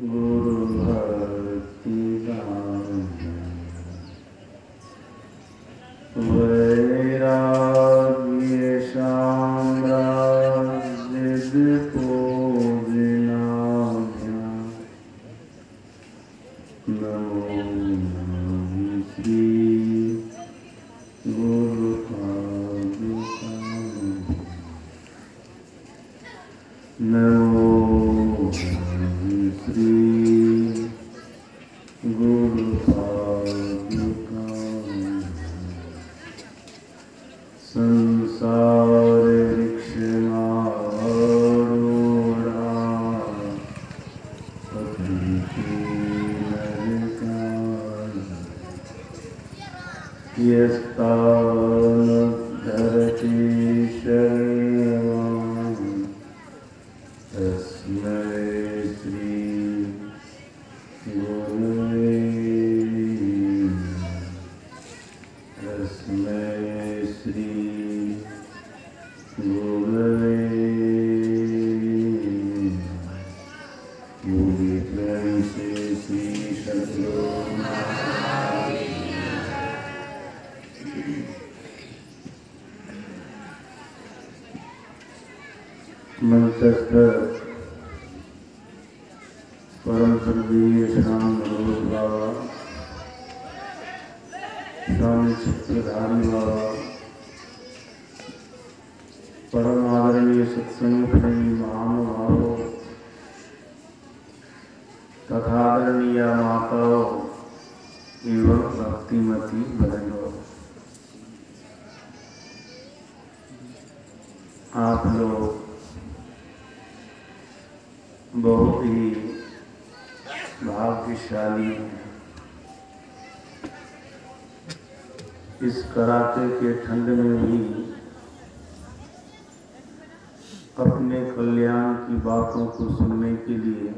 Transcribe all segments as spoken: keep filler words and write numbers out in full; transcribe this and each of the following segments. गुरु भक्ति भावना वैराग्य साम्राज्य को विनाध्या नमो नमः श्री गुरु नमो Shri Guru Padma Sansar Rikshana Arora Patiti Narikana Yastana Dharati Sharyaman Tasmai परम परवीर श्याम मनोज बाबा स्वामी चित्रधारी बाबा परम आदरणीय सत्संग प्रेमी महानुभावों तथा आदरणीय माताओं एवं भक्तिमती बहनों, आप लोग बहुत ही भाग्यशाली हैं। इस कड़ाके के ठंड में भी अपने कल्याण की बातों को सुनने के लिए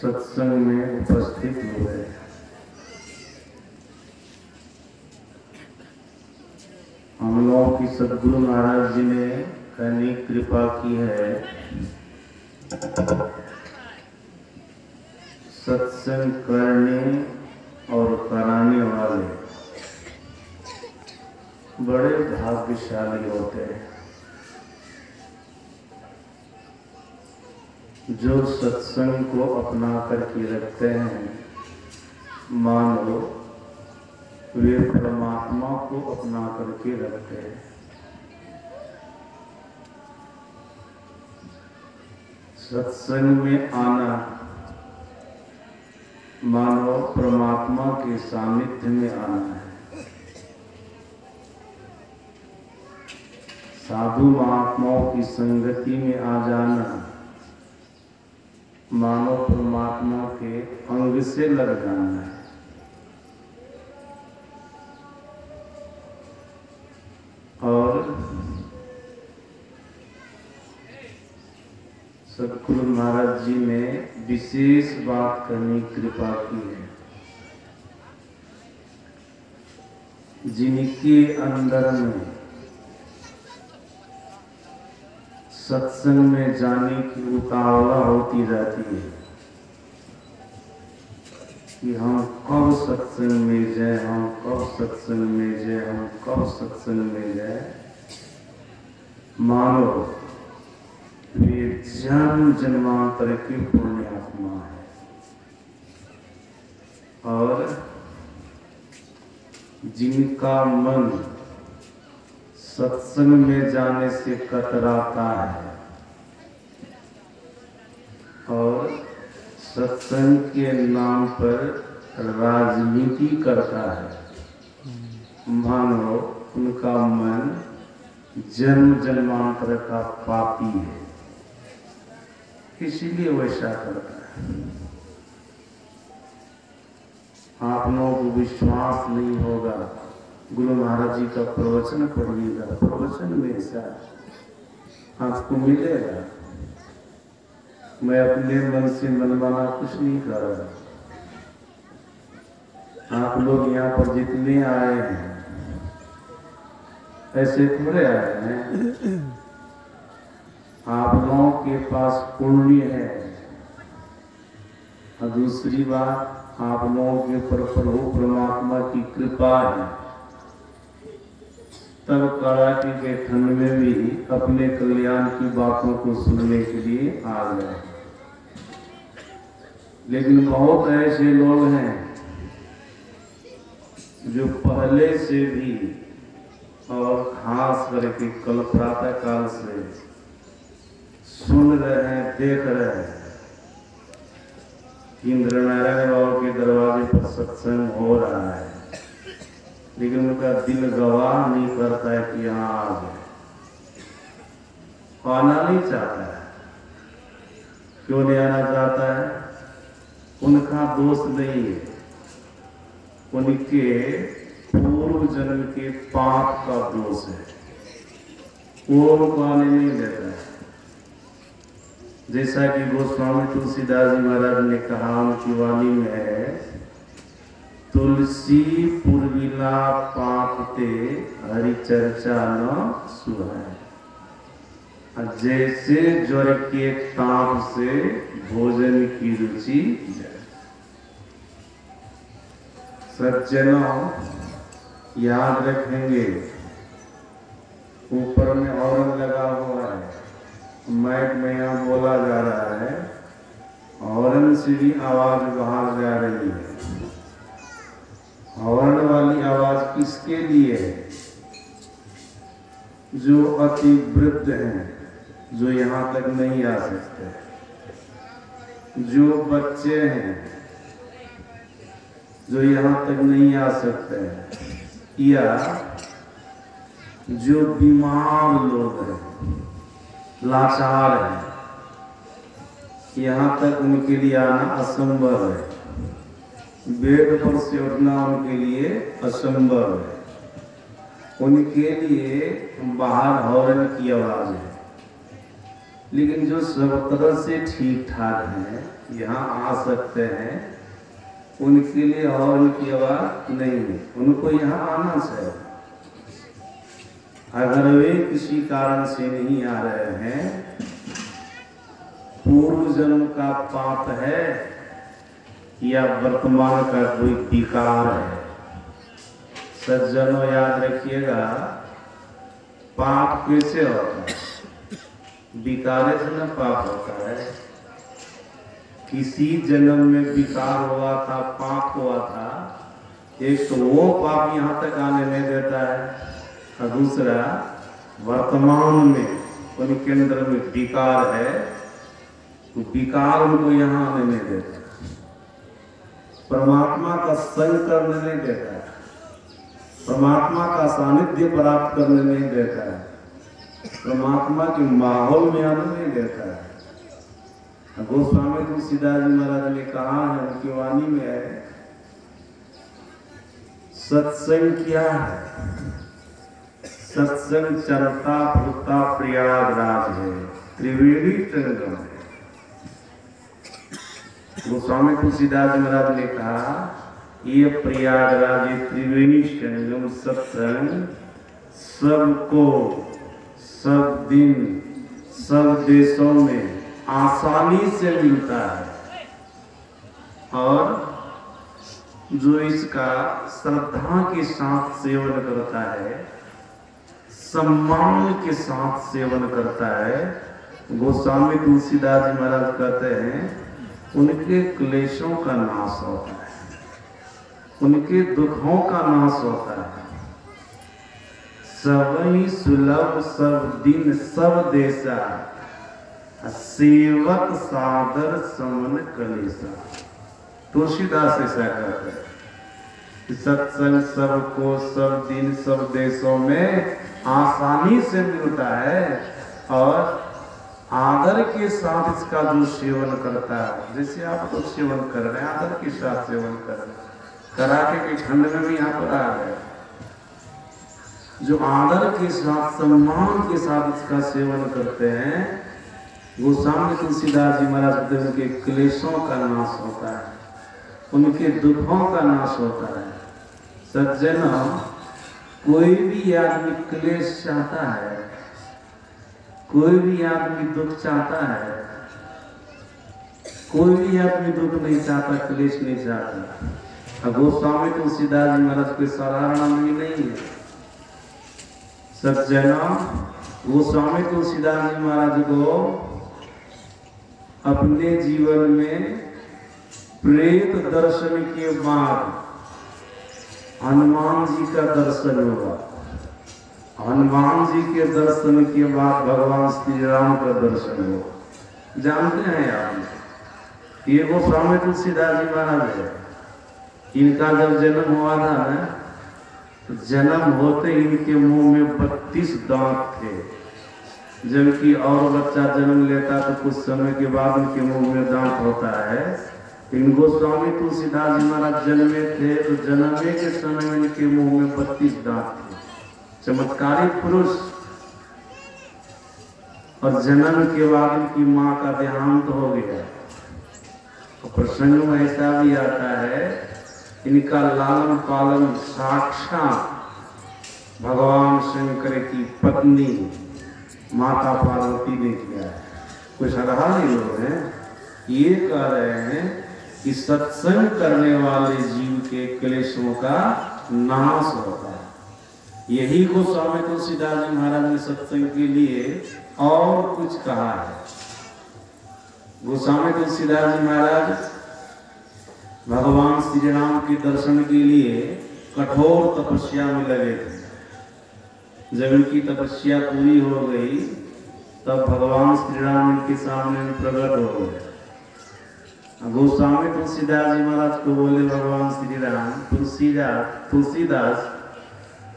सत्संग में उपस्थित हुए। हम लोगों की सदगुरु महाराज जी ने कहने कृपा की है, सत्संग करने और कराने वाले बड़े भाग्यशाली होते हैं। जो सत्संग को अपना करके रखते हैं, मान लो वे परमात्मा को अपना करके रखते हैं। सत्संग में आना मानो परमात्मा के सानिध्य में आना है। साधु महात्माओं की संगति में आ जाना मानो परमात्मा के अंग से लग जाना है। और सदगुरु महाराज जी ने विशेष बात करने कृपा की है, जिनके अंदर में सत्संग में जाने की उतावला होती जाती है कि हम कब सत्संग में जाए, हम कब सत्संग में जाए, हम कब सत्संग में जाए। मानो वे जन्म जन्मांतर की पुण्य आत्मा है। और जिनका मन सत्संग में जाने से कतराता है और सत्संग के नाम पर राजनीति करता है, मानो उनका मन जन्म जन्मांतर का पापी है, इसीलिए वैसा करता है। आप लोगों को विश्वास नहीं होगा, गुरु महाराज जी का प्रवचन पढ़िएगा, प्रवचन में ऐसा आपको मिलेगा। मैं अपने मन से मनमाना कुछ नहीं कर रहा। आप लोग यहाँ पर जितने आए हैं ऐसे थोड़े आए हैं, आप लोगों के पास पुण्य है, और दूसरी बात आप लोगों के ऊपर प्रभु परमात्मा की कृपा है। तब कड़ाके के ठंड में भी अपने कल्याण की बातों को सुनने के लिए आ गए। लेकिन बहुत ऐसे लोग हैं जो पहले से भी और खास करके कल प्रातः काल से सुन रहे हैं, देख रहे हैं, इंद्र नारायण बाबा के दरवाजे पर सत्संग हो रहा है, लेकिन उनका दिल गवाह नहीं करता है कि यहाँ आ जाए। आना नहीं चाहता है। क्यों नहीं आना चाहता है? उनका दोष नहीं है, उनके पूर्व जन्म के पाप का दोष है, वो उनको आने नहीं देता है। जैसा कि गोस्वामी तुलसीदास जी महाराज ने कहा उनकी वाणी में है, तुलसी पूर्विला पाप ते हरि चर्चा न सुहाए, जैसे ज्वर के ताप से भोजन की रुचि जाए। सज्जनों याद रखेंगे, ऊपर में औरत लगा हुआ है, माइक में यहाँ बोला जा रहा है, हॉर्न से भी आवाज बाहर जा रही है। हॉर्न वाली आवाज किसके लिए है? जो अति वृद्ध हैं, जो यहाँ तक नहीं आ सकते, जो बच्चे हैं जो यहाँ तक नहीं आ सकते, या जो बीमार लोग हैं, लाचार है, यहाँ तक उनके लिए आना असंभव है। बेड पर से उठना उनके लिए असंभव है, उनके लिए बाहर हॉर्न की आवाज है। लेकिन जो सब तरह से ठीक ठाक हैं, यहाँ आ सकते हैं, उनके लिए हॉर्न की आवाज नहीं है, उनको यहाँ आना चाहिए। अगर वे किसी कारण से नहीं आ रहे हैं, पूर्व जन्म का पाप है या वर्तमान का कोई विकार है। सज्जनों याद रखिएगा, पाप कैसे होता है? विकारे से न पाप होता है। किसी जन्म में विकार हुआ था, पाप हुआ था, एक तो वो पाप यहाँ तक आने नहीं देता है, और दूसरा वर्तमान में उनके अंदर में विकार है, तो विकार उनको यहाँ आने नहीं देता, परमात्मा का संग करने नहीं देता, परमात्मा का सानिध्य प्राप्त करने नहीं देता, परमात्मा के माहौल में आने नहीं देता है। गोस्वामी तुलसीदास जी महाराज ने कहा है उनकी वाणी में है, सत्संग क्या है? सत्संग चलता फिरता प्रयागराज है, त्रिवेणी संगम है। गोस्वामी तुलसीदास महाराज ने कहा ये प्रयागराज, ये त्रिवेणी संगम सत्संग सबको सब दिन सब देशों में आसानी से मिलता है, और जो इसका श्रद्धा के साथ सेवन करता है, सम्मान के साथ सेवन करता है, गोस्वामी तुलसीदास जी महाराज कहते हैं उनके क्लेशों का नाश होता है, उनके दुखों का नाश होता है। सबई सुलभ सब दिन सब देशा सेवक सादर समन कलेसा, तुलसीदास ऐसा कहते हैं। सत्संग सबको सब दिन सब देशों में आसानी से मिलता है, और आदर के साथ इसका जो सेवन करता है, जैसे आप लोग सेवन कर रहे हैं, आदर के साथ सेवन कर रहे हैं, कराके के खंड में भी यहाँ पर आ गए, जो आदर के साथ सम्मान के साथ इसका सेवन करते हैं, गोस्वामी तुलसीदास जी महाराज उनके क्लेशों का नाश होता है, उनके दुखों का नाश होता है। सज्जनों, कोई भी आदमी क्लेश चाहता है कोई भी आदमी दुख चाहता है, कोई भी आदमी दुख नहीं चाहता, क्लेश नहीं चाहता। अब गोस्वामी तुलसीदास जी महाराज कोई साधारण आदमी नहीं है सज्जनों। गोस्वामी तुलसीदास जी महाराज को अपने जीवन में प्रेत दर्शन के बाद हनुमान जी का दर्शन हुआ, हनुमान जी के दर्शन के बाद भगवान श्री राम का दर्शन हुआ। जानते हैं आप, ये गोस्वामी तुलसीदास जी महाराज है। इनका जब जन्म हुआ था ना, जन्म होते ही इनके मुंह में बत्तीस दांत थे, जबकि और बच्चा जन्म लेता तो कुछ समय के बाद उनके मुंह में दांत होता है। इन गोस्वामी तुलसीदास जी महाराज जन्मे थे तो जन्मे के समय इनके मुंह में बत्तीस दांत थे। चमत्कारी पुरुष। और जन्म के बाद उनकी माँ का देहांत हो गया। प्रसंग में ऐसा भी आता है, इनका लालन पालन साक्षात भगवान शंकर की पत्नी माता पार्वती ने किया है। कोई साधारण लोग हैं ये कह रहे हैं कि सत्संग करने वाले जीव के क्लेशों का नाश होता है। यही गोस्वामी तुलसीदास जी महाराज ने सत्संग के लिए और कुछ कहा है। गोस्वामी तुलसीदास जी महाराज भगवान श्री राम के दर्शन के लिए कठोर तपस्या में लगे थे। जब इनकी तपस्या पूरी हो गई तब भगवान श्री राम इनके सामने प्रकट हो गए। गोस्वामी तुलसीदास जी महाराज को बोले भगवान श्री राम, तुलसीदास तुलसीदास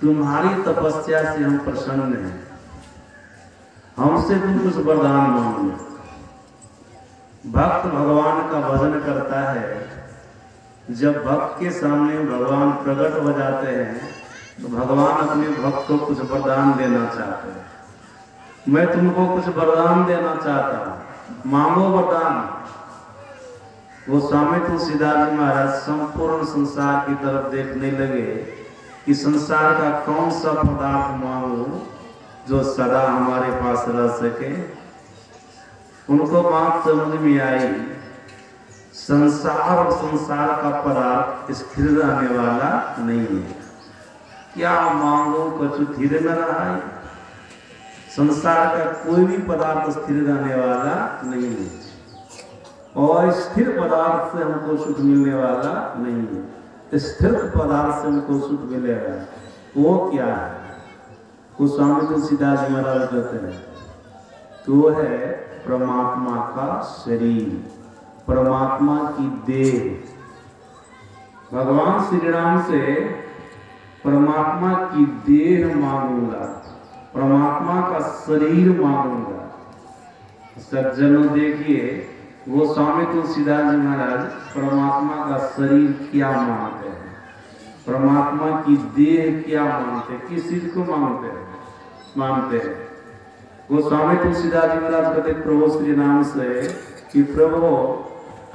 तुम्हारी तपस्या से हम प्रसन्न हैं, हमसे तुम कुछ वरदान मांगो। भक्त भगवान का भजन करता है, जब भक्त के सामने भगवान प्रकट हो जाते हैं तो भगवान अपने भक्त को कुछ वरदान देना चाहते हैं। मैं तुमको कुछ वरदान देना चाहता हूँ, मांगो वरदान। गोस्वामी तुलसीदास जी महाराज संपूर्ण संसार की तरफ देखने लगे कि संसार का कौन सा पदार्थ मांगो जो सदा हमारे पास रह सके। उनको बात समझ में आई, संसार और संसार का पदार्थ स्थिर रहने वाला नहीं है। क्या मांगो कछु स्थिर न रहा है। संसार का कोई भी पदार्थ स्थिर रहने वाला नहीं है, और स्थिर पदार्थ से हमको सुख मिलने वाला नहीं है। स्थिर पदार्थ से हमको सुख मिलेगा, वो क्या है? गोस्वामी तुलसीदास जी महाराज कहते हैं तो है परमात्मा का शरीर, परमात्मा की देह। भगवान श्री राम से परमात्मा की देह मांगूंगा, परमात्मा का शरीर मांगूंगा। सज्जनों देखिए, गोस्वामी तुलसीदास जी महाराज परमात्मा का शरीर क्या मांगते हैं, परमात्मा की देह क्या मांगते हैं, किस चीज को मांगते हैं मांगते हैं गोस्वामी तुलसीदास जी महाराज कहते प्रभु श्री राम से कि प्रभु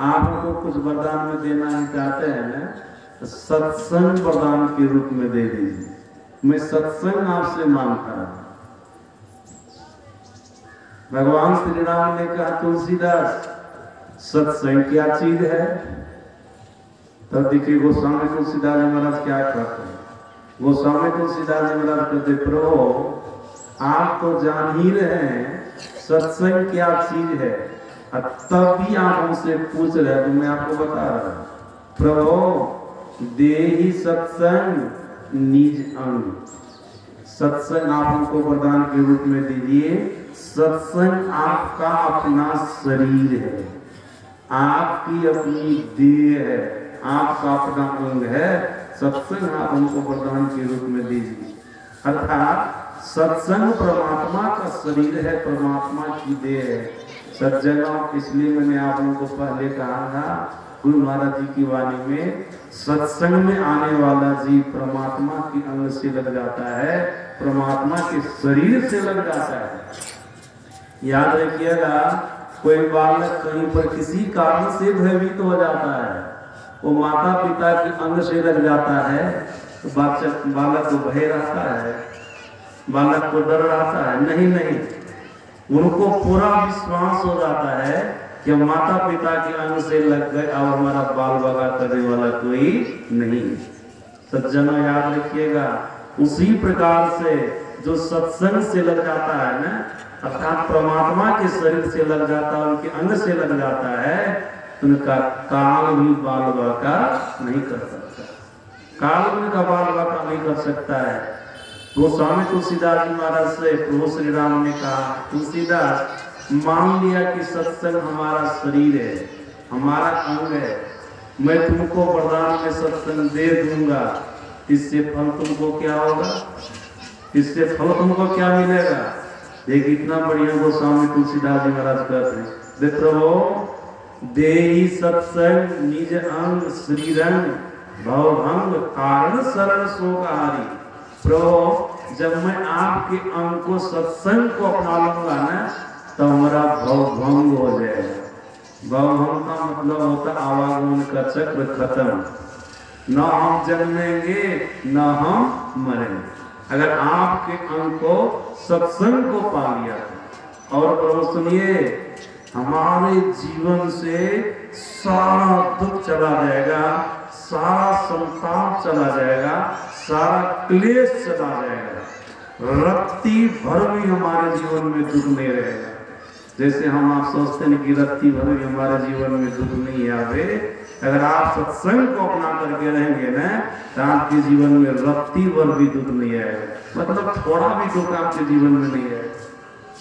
आपको कुछ वरदान में देना ही चाहते हैं तो सत्संग वरदान के रूप में दे दीजिए, मैं सत्संग आपसे मांगता हूँ। भगवान श्री राम ने कहा तुलसीदास सत्संग क्या चीज है? तब देखिए गोस्वामी तुलसीदास जी महाराज क्या कहते हैं। गोस्वामी तुलसीदास जी महाराज कहते प्रभु आप तो जान ही रहे हैं सत्संग क्या चीज है, तब भी आप हमसे पूछ रहे हैं तो मैं आपको बता रहा हूँ। प्रभु देही सत्संग निज अंग, सत्संग आप हमको वरदान के रूप में दीजिए। सत्संग आपका अपना शरीर है, आपकी अपनी देह है, आपका अपना अंग है। सत्संग आप हमको वरदान के रूप में दीजिए। अर्थात सत्संग परमात्मा का शरीर है, परमात्मा की देह है। सज्जनों, इसलिए मैंने आप लोगों को पहले कहा था गुरु महाराज जी की वाणी में, सत्संग में आने वाला जीव परमात्मा के अंग से लग जाता है, परमात्मा के शरीर से लग जाता है। याद रखिएगा, कोई बालक कहीं पर किसी कारण से भयभीत हो जाता है, वो माता पिता के अंग से लग जाता है तो बालक को भय रहता है, बालक को डर रहता है। नहीं नहीं, उनको पूरा विश्वास हो जाता है कि माता पिता के अंग से लग गए और हमारा बाल बगा करने वाला कोई नहीं। सज्जना याद रखिएगा, उसी प्रकार से जो सत्संग से लग जाता है ना, अर्थात परमात्मा के शरीर से लग जाता है, उनके अंग से लग जाता है, उनका काल भी बाल बाका नहीं कर सकता, काल उनका बाल बाका नहीं कर सकता है। तो स्वामी तुलसीदास जी महाराज से प्रभु श्री राम ने कहा, तुलसीदास मान लिया कि सत्संग हमारा शरीर है, हमारा अंग है, मैं तुमको वरदान में सत्संग दे दूंगा, इससे फल तुमको क्या होगा, इससे फल तुमको क्या मिलेगा। देखिए इतना बढ़िया गोस्वामी तुलसीदास जी महाराज कहते हैं, दे प्रभो देहि सत्संग निज अंग शरीरंग भवभंग कारण शरण शोकहारी। प्रभो जब मैं आपके अंग को सत्संग को अपना लूंगा ना तो हमारा भवभंग हो जाएगा। भवभंग का मतलब होता आवागमन का चक्र खत्म, न हम जन्मेंगे न हम मरेंगे। अगर आपके अंग को सत्संग को पा लिया, और प्रभु सुनिए हमारे जीवन से सारा दुख चला जाएगा, सारा संताप चला जाएगा, सारा क्लेश चला जाएगा, रत्ती भर भी हमारे जीवन में दुख नहीं रहेगा। जैसे हम आप सोचते हैं कि रत्ती भर भी हमारे जीवन में दुख नहीं आवे, अगर आप सत्संग को अपना करके रहेंगे ना तो आपके जीवन में रत्ती भर भी दुख नहीं आएगा, मतलब थोड़ा भी दुख आपके जीवन में नहीं आएगा।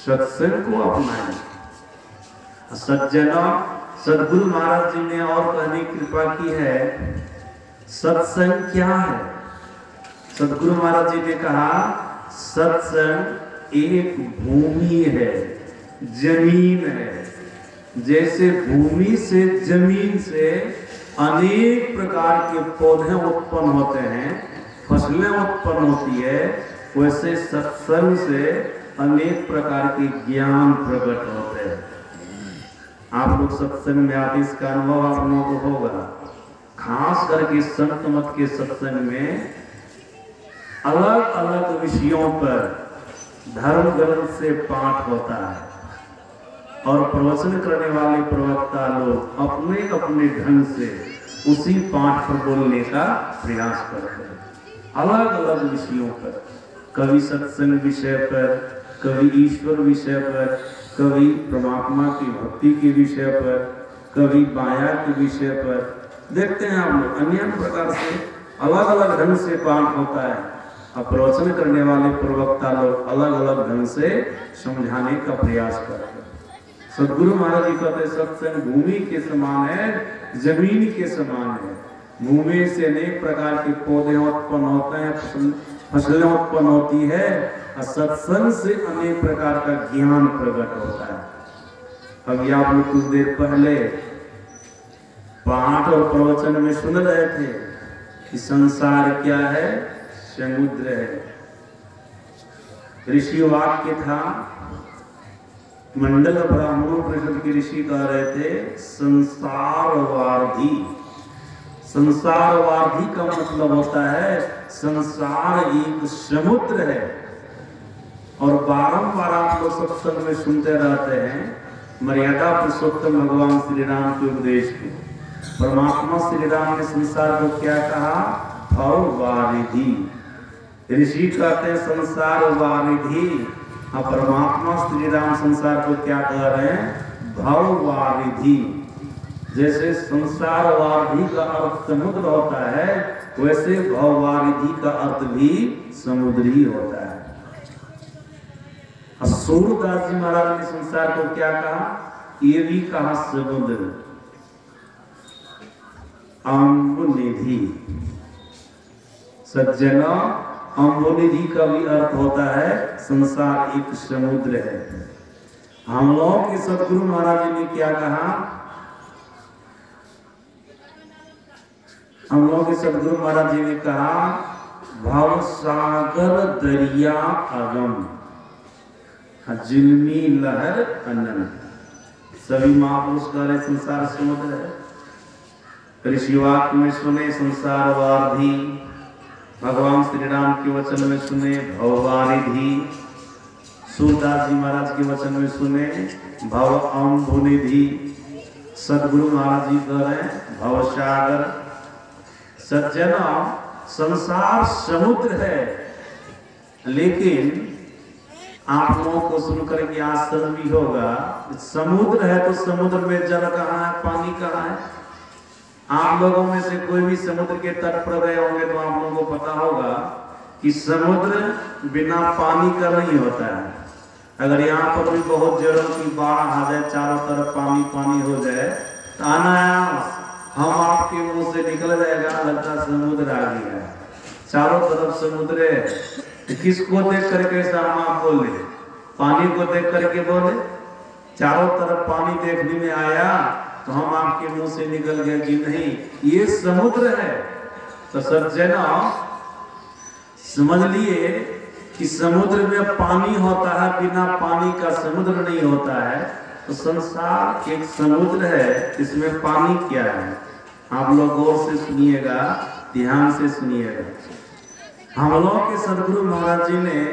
सत्संग को अपनाएं। सज्जनों, सदगुरु महाराज जी ने और कहने की कृपा की है, सत्संग क्या है। सदगुरु महाराज जी ने कहा, सत्संग एक भूमि है, जमीन है। जैसे भूमि से, जमीन से अनेक प्रकार के पौधे उत्पन्न होते हैं, फसलें उत्पन्न होती है, वैसे सत्संग से अनेक प्रकार के ज्ञान प्रकट होते हैं। आप लोग सत्संग में आते, इसका अनुभव आप लोगों को होगा। खास करके संत मत के सत्संग में अलग अलग विषयों पर धर्म ग्रंथ से पाठ होता है और प्रवचन करने वाले प्रवक्ता लोग अपने अपने ढंग से उसी पाठ पर बोलने का प्रयास करते हैं, अलग अलग विषयों पर। कभी सत्संग विषय पर, कभी ईश्वर विषय पर, कभी परमात्मा की भक्ति के विषय पर, कभी माया के विषय पर। देखते हैं हम लोग अनेक प्रकार से अलग अलग ढंग से पाठ होता है और प्रवचन करने वाले प्रवक्ता लोग अलग अलग ढंग से समझाने का प्रयास करते हैं। सदगुरु महाराज जी कहते सत्संग भूमि के समान है, जमीन के समान है। भूमि से अनेक प्रकार के पौधे उत्पन्न होते हैं, फसलें उत्पन्न होती है, और सत्संग से अनेक प्रकार का ज्ञान प्रकट होता है। अभी आप लोग कुछ देर पहले पाठ और प्रवचन में सुन रहे थे कि संसार क्या है, समुद्र है। ऋषि वाक्य था, मंडल ब्राह्मणों परिषद के ऋषि कह रहे थे संसारवादी। संसारवादी का मतलब होता है संसार एक समुद्र है। और बारम्बार आप लोग सत्संग में सुनते रहते हैं मर्यादा पुरुषोत्तम भगवान श्री राम के उपदेश के। परमात्मा श्री राम ने संसार को क्या कहा, अवारिधि। ऋषि कहते हैं संसारवारिधि, परमात्मा श्री राम संसार को क्या कह रहे हैं, भववारिधि। जैसे संसारवारिधि का अर्थ समुद्र होता है, वैसे भववारिधि का अर्थ भी समुद्र ही होता है। सूरदास जी महाराज ने संसार को क्या कहा, ये भी कहा समुद्र। अम्बुनिधि। सज्जनों, अम्बुनिधि का भी अर्थ होता है संसार एक समुद्र है। हम लोगों के सदगुरु महाराज ने क्या कहा, हम लोगों के सदगुरु महाराज जी ने कहा भव सागर दरिया अगम, जिलमी लहर अनंत। सभी महापुरुष कह रहे संसार समुद्र है। ऋषिवाक में सुने संसारवादी, भगवान श्री राम के वचन में सुने भववारिधि, सूरदास जी महाराज के वचन में सुने भव अम्बुनिधि, सदगुरु महाराज जी कह रहे हैं भव सागर। सज्जनों, संसार समुद्र है, लेकिन आप लोगों को सुनकर के आश्चर्य भी होगा। समुद्र है तो समुद्र में जल कहाँ है, पानी कहाँ है? आप लोगों में से कोई भी समुद्र के तट पर गए होंगे तो आप लोगों को पता होगा कि समुद्र बिना पानी का नहीं होता है। अगर यहाँ पर भी बहुत जोरों की बाढ़ आ जाए, चारों तरफ पानी पानी हो जाए, तो अनायास हम आपके मुंह से निकल जाएगा, लगता समुद्र आ गया है, चारों तरफ समुद्र है। किसको देख करके शर्मा बोले? पानी को देख करके बोले। चारों तरफ पानी देखने में आया तो हम आपके मुंह से निकल गए कि नहीं, ये समुद्र है। तो सज्जनों, समझ लिए कि समुद्र में पानी होता है, बिना पानी का समुद्र नहीं होता है। तो संसार एक समुद्र है, इसमें पानी क्या है? आप लोग गौर से सुनिएगा, ध्यान से सुनिएगा। हम लोग के सदगुरु महाराज जी ने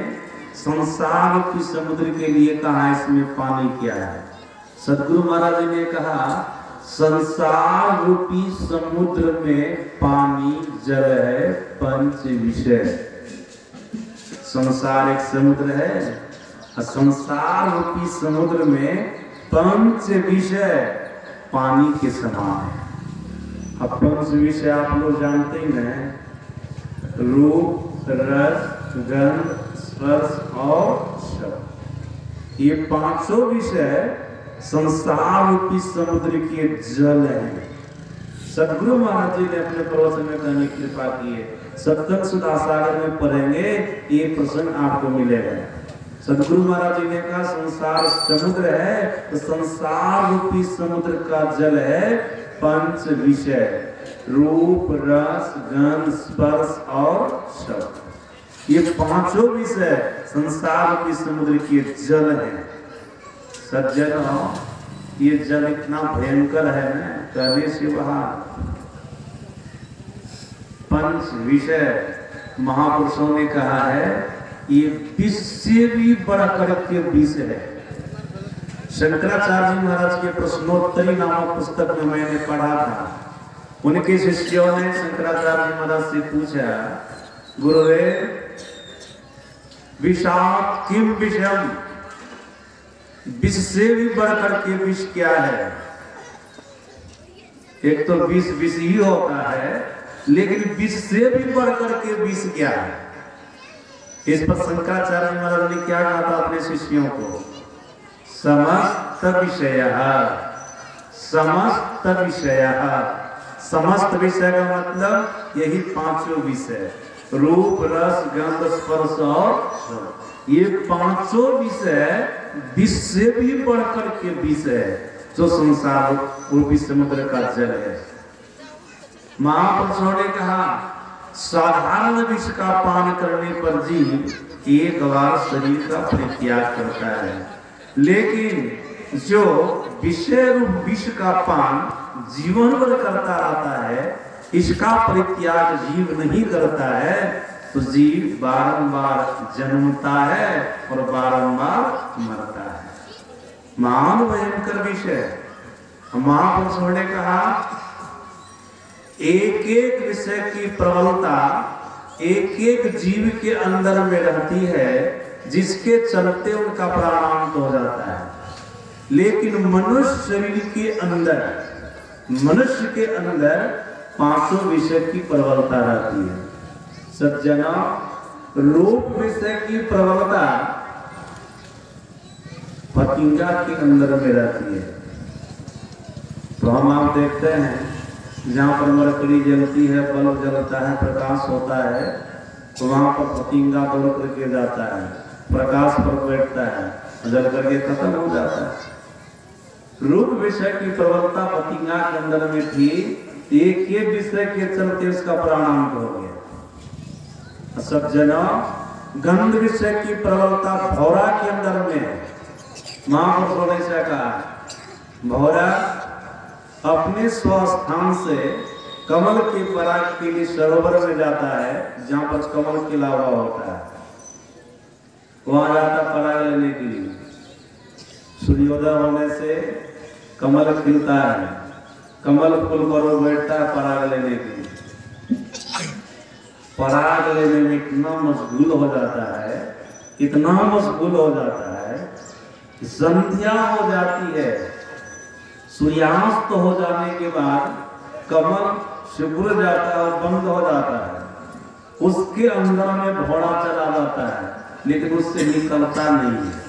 संसार की समुद्र के लिए कहा इसमें पानी क्या है। सदगुरु महाराज जी ने कहा संसार रूपी समुद्र में पानी जल है, पंच विषय। संसार एक समुद्र है और संसार रूपी समुद्र में पंच विषय पानी के समान है। अब पंच विषय आप लोग जानते ही हैं, रूप, रस, गंध, स्पर्श और शब्द। ये पांचों विषय संसार रूपी समुद्र के जल है। सदगुरु महाराज जी ने अपने प्रवचन में कहने की कृपा की है। सप्तम सुधासागर में पढ़ेंगे, ये प्रसंग आपको मिलेगा। सदगुरु महाराज जी ने कहा संसार समुद्र है तो संसार रूपी समुद्र का जल है पंच विषय, रूप, रस, गंध, स्पर्श और शब्द। ये पांचों विषय संसार रूपी समुद्र के जल है। सज्जनों, ये जल इतना भयंकर है ना, कहने से बाहर। पंच विषय महापुरुषों ने कहा है ये विष से भी बढ़कर के विष है। शंकराचार्य महाराज के प्रश्नोत्तरी नामक पुस्तक में मैंने पढ़ा था, उनके शिष्यों ने शंकराचार्य महाराज से पूछा, गुरुदेव विषाद किम विषम, विष से भी बढ़कर के विष क्या है? एक तो विष विष ही होता है, लेकिन विष से भी बढ़कर के विष क्या है? इस पर शंकराचार्य महाराज ने क्या कहा था अपने शिष्यों को, समस्त विषय, समस्त विषय। समस्त विषय का मतलब यही पांचों विषय, रूप, रस, गंध, स्पर्श और ये पांचों विषय विष से भी बढ़कर के विष है जो संसार रूपी समुद्र का जल है। महापुरुषों ने कहा साधारण विष का पान करने पर जीव एक बार शरीर का परित्याग करता है, लेकिन जो विषय रूप विष का पान जीवन भर करता रहता है, इसका परित्याग जीव नहीं करता है तो जीव बारंबार जन्मता है और बारंबार मरता है। महान भयंकर विषय। महापुरुषों ने कहा एक एक विषय की प्रबलता एक एक जीव के अंदर में रहती है, जिसके चलते उनका प्राणांत हो जाता है। लेकिन मनुष्य शरीर के अंदर, मनुष्य के अंदर पांचों विषय की प्रबलता रहती है। सज्जनों, रूप विषय की प्रबलता फतिंगा के अंदर में रहती है। तो हम आप देखते हैं जहाँ पर मरकरी जलती है, बल्ब जलता है, प्रकाश होता है, तो वहाँ पर फतिंगा दौड़ करके जाता है, प्रकाश पर बैठता है, जल करके खत्म हो जाता है। रूप विषय की प्रबलता फतिंगा के अंदर में थी, एक ही विषय के चलते उसका प्राणांत हो गया। सब जनों, गंध विषय की प्रबलता भौरा के अंदर में। महापुरुषों ने ऐसा कहा, भौरा अपने स्वस्थान से कमल के पराग के लिए सरोवर में जाता है, जहाँ पर कमल के लावा होता है, वहां जाता पराग लेने के लिए। सूर्योदय होने से कमल खिलता है, कमल फूल पर वो बैठता है पराग लेने के लिए। पराग लेने में इतना मशगूल हो जाता है, इतना मशगूल हो जाता है कि संध्या हो जाती है। सूर्यास्त तो हो जाने के बाद कमल सिकुड़ जाता है और बंद हो जाता है। उसके अंदर में घोड़ा चला जाता है, लेकिन उससे निकलता नहीं है,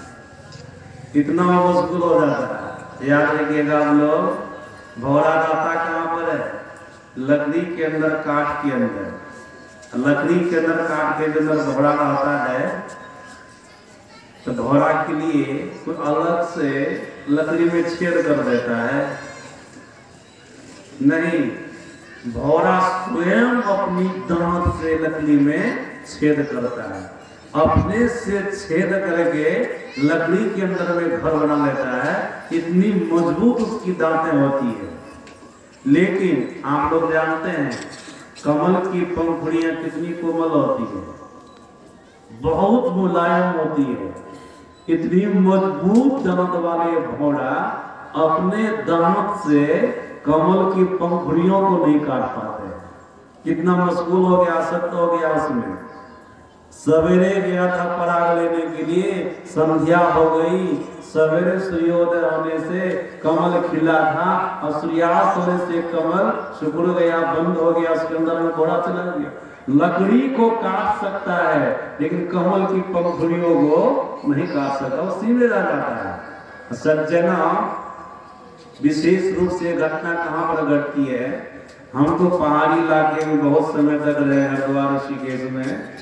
इतना मशगूल हो जाता है। याद रखिएगा हम लोग, घोड़ा जाता कहाँ पर है? लकड़ी के अंदर, काठ के अंदर। लकड़ी के अंदर, काठ के अंदर घोड़ा जाता है तो घोड़ा के लिए कोई अलग से लकड़ी में छेद कर देता है? नहीं, भौरा स्वयं अपनी दांत से लकड़ी में छेद करता है, अपने से छेद करके लकड़ी के अंदर में घर बना लेता है। इतनी मजबूत उसकी दांतें होती है। लेकिन आप लोग जानते हैं कमल की पंखुड़ियां कितनी कोमल होती है, बहुत मुलायम होती है। इतनी मजबूत दांत वाले घोड़ा अपने दांत से कमल की पंखुड़ियों को नहीं काट पाते। कितना मशगूल हो गया, आसक्त हो गया उसमें। सवेरे गया था पराग लेने के लिए, संध्या हो गई। सवेरे सूर्योदय होने से कमल खिला था और सूर्यास्त होने से कमल सिकुड़ गया, बंद हो गया, उसके अंदर में घोड़ा चला गया। लकड़ी को काट सकता है लेकिन कमल की पंखुड़ियों को नहीं काट सकता, वो सीधे रह जाता है। सज्जना, विशेष रूप से घटना कहाँ पर घटती है? हम तो पहाड़ी इलाके में बहुत समय तक रहे, हरिद्वार ऋषिकेश में,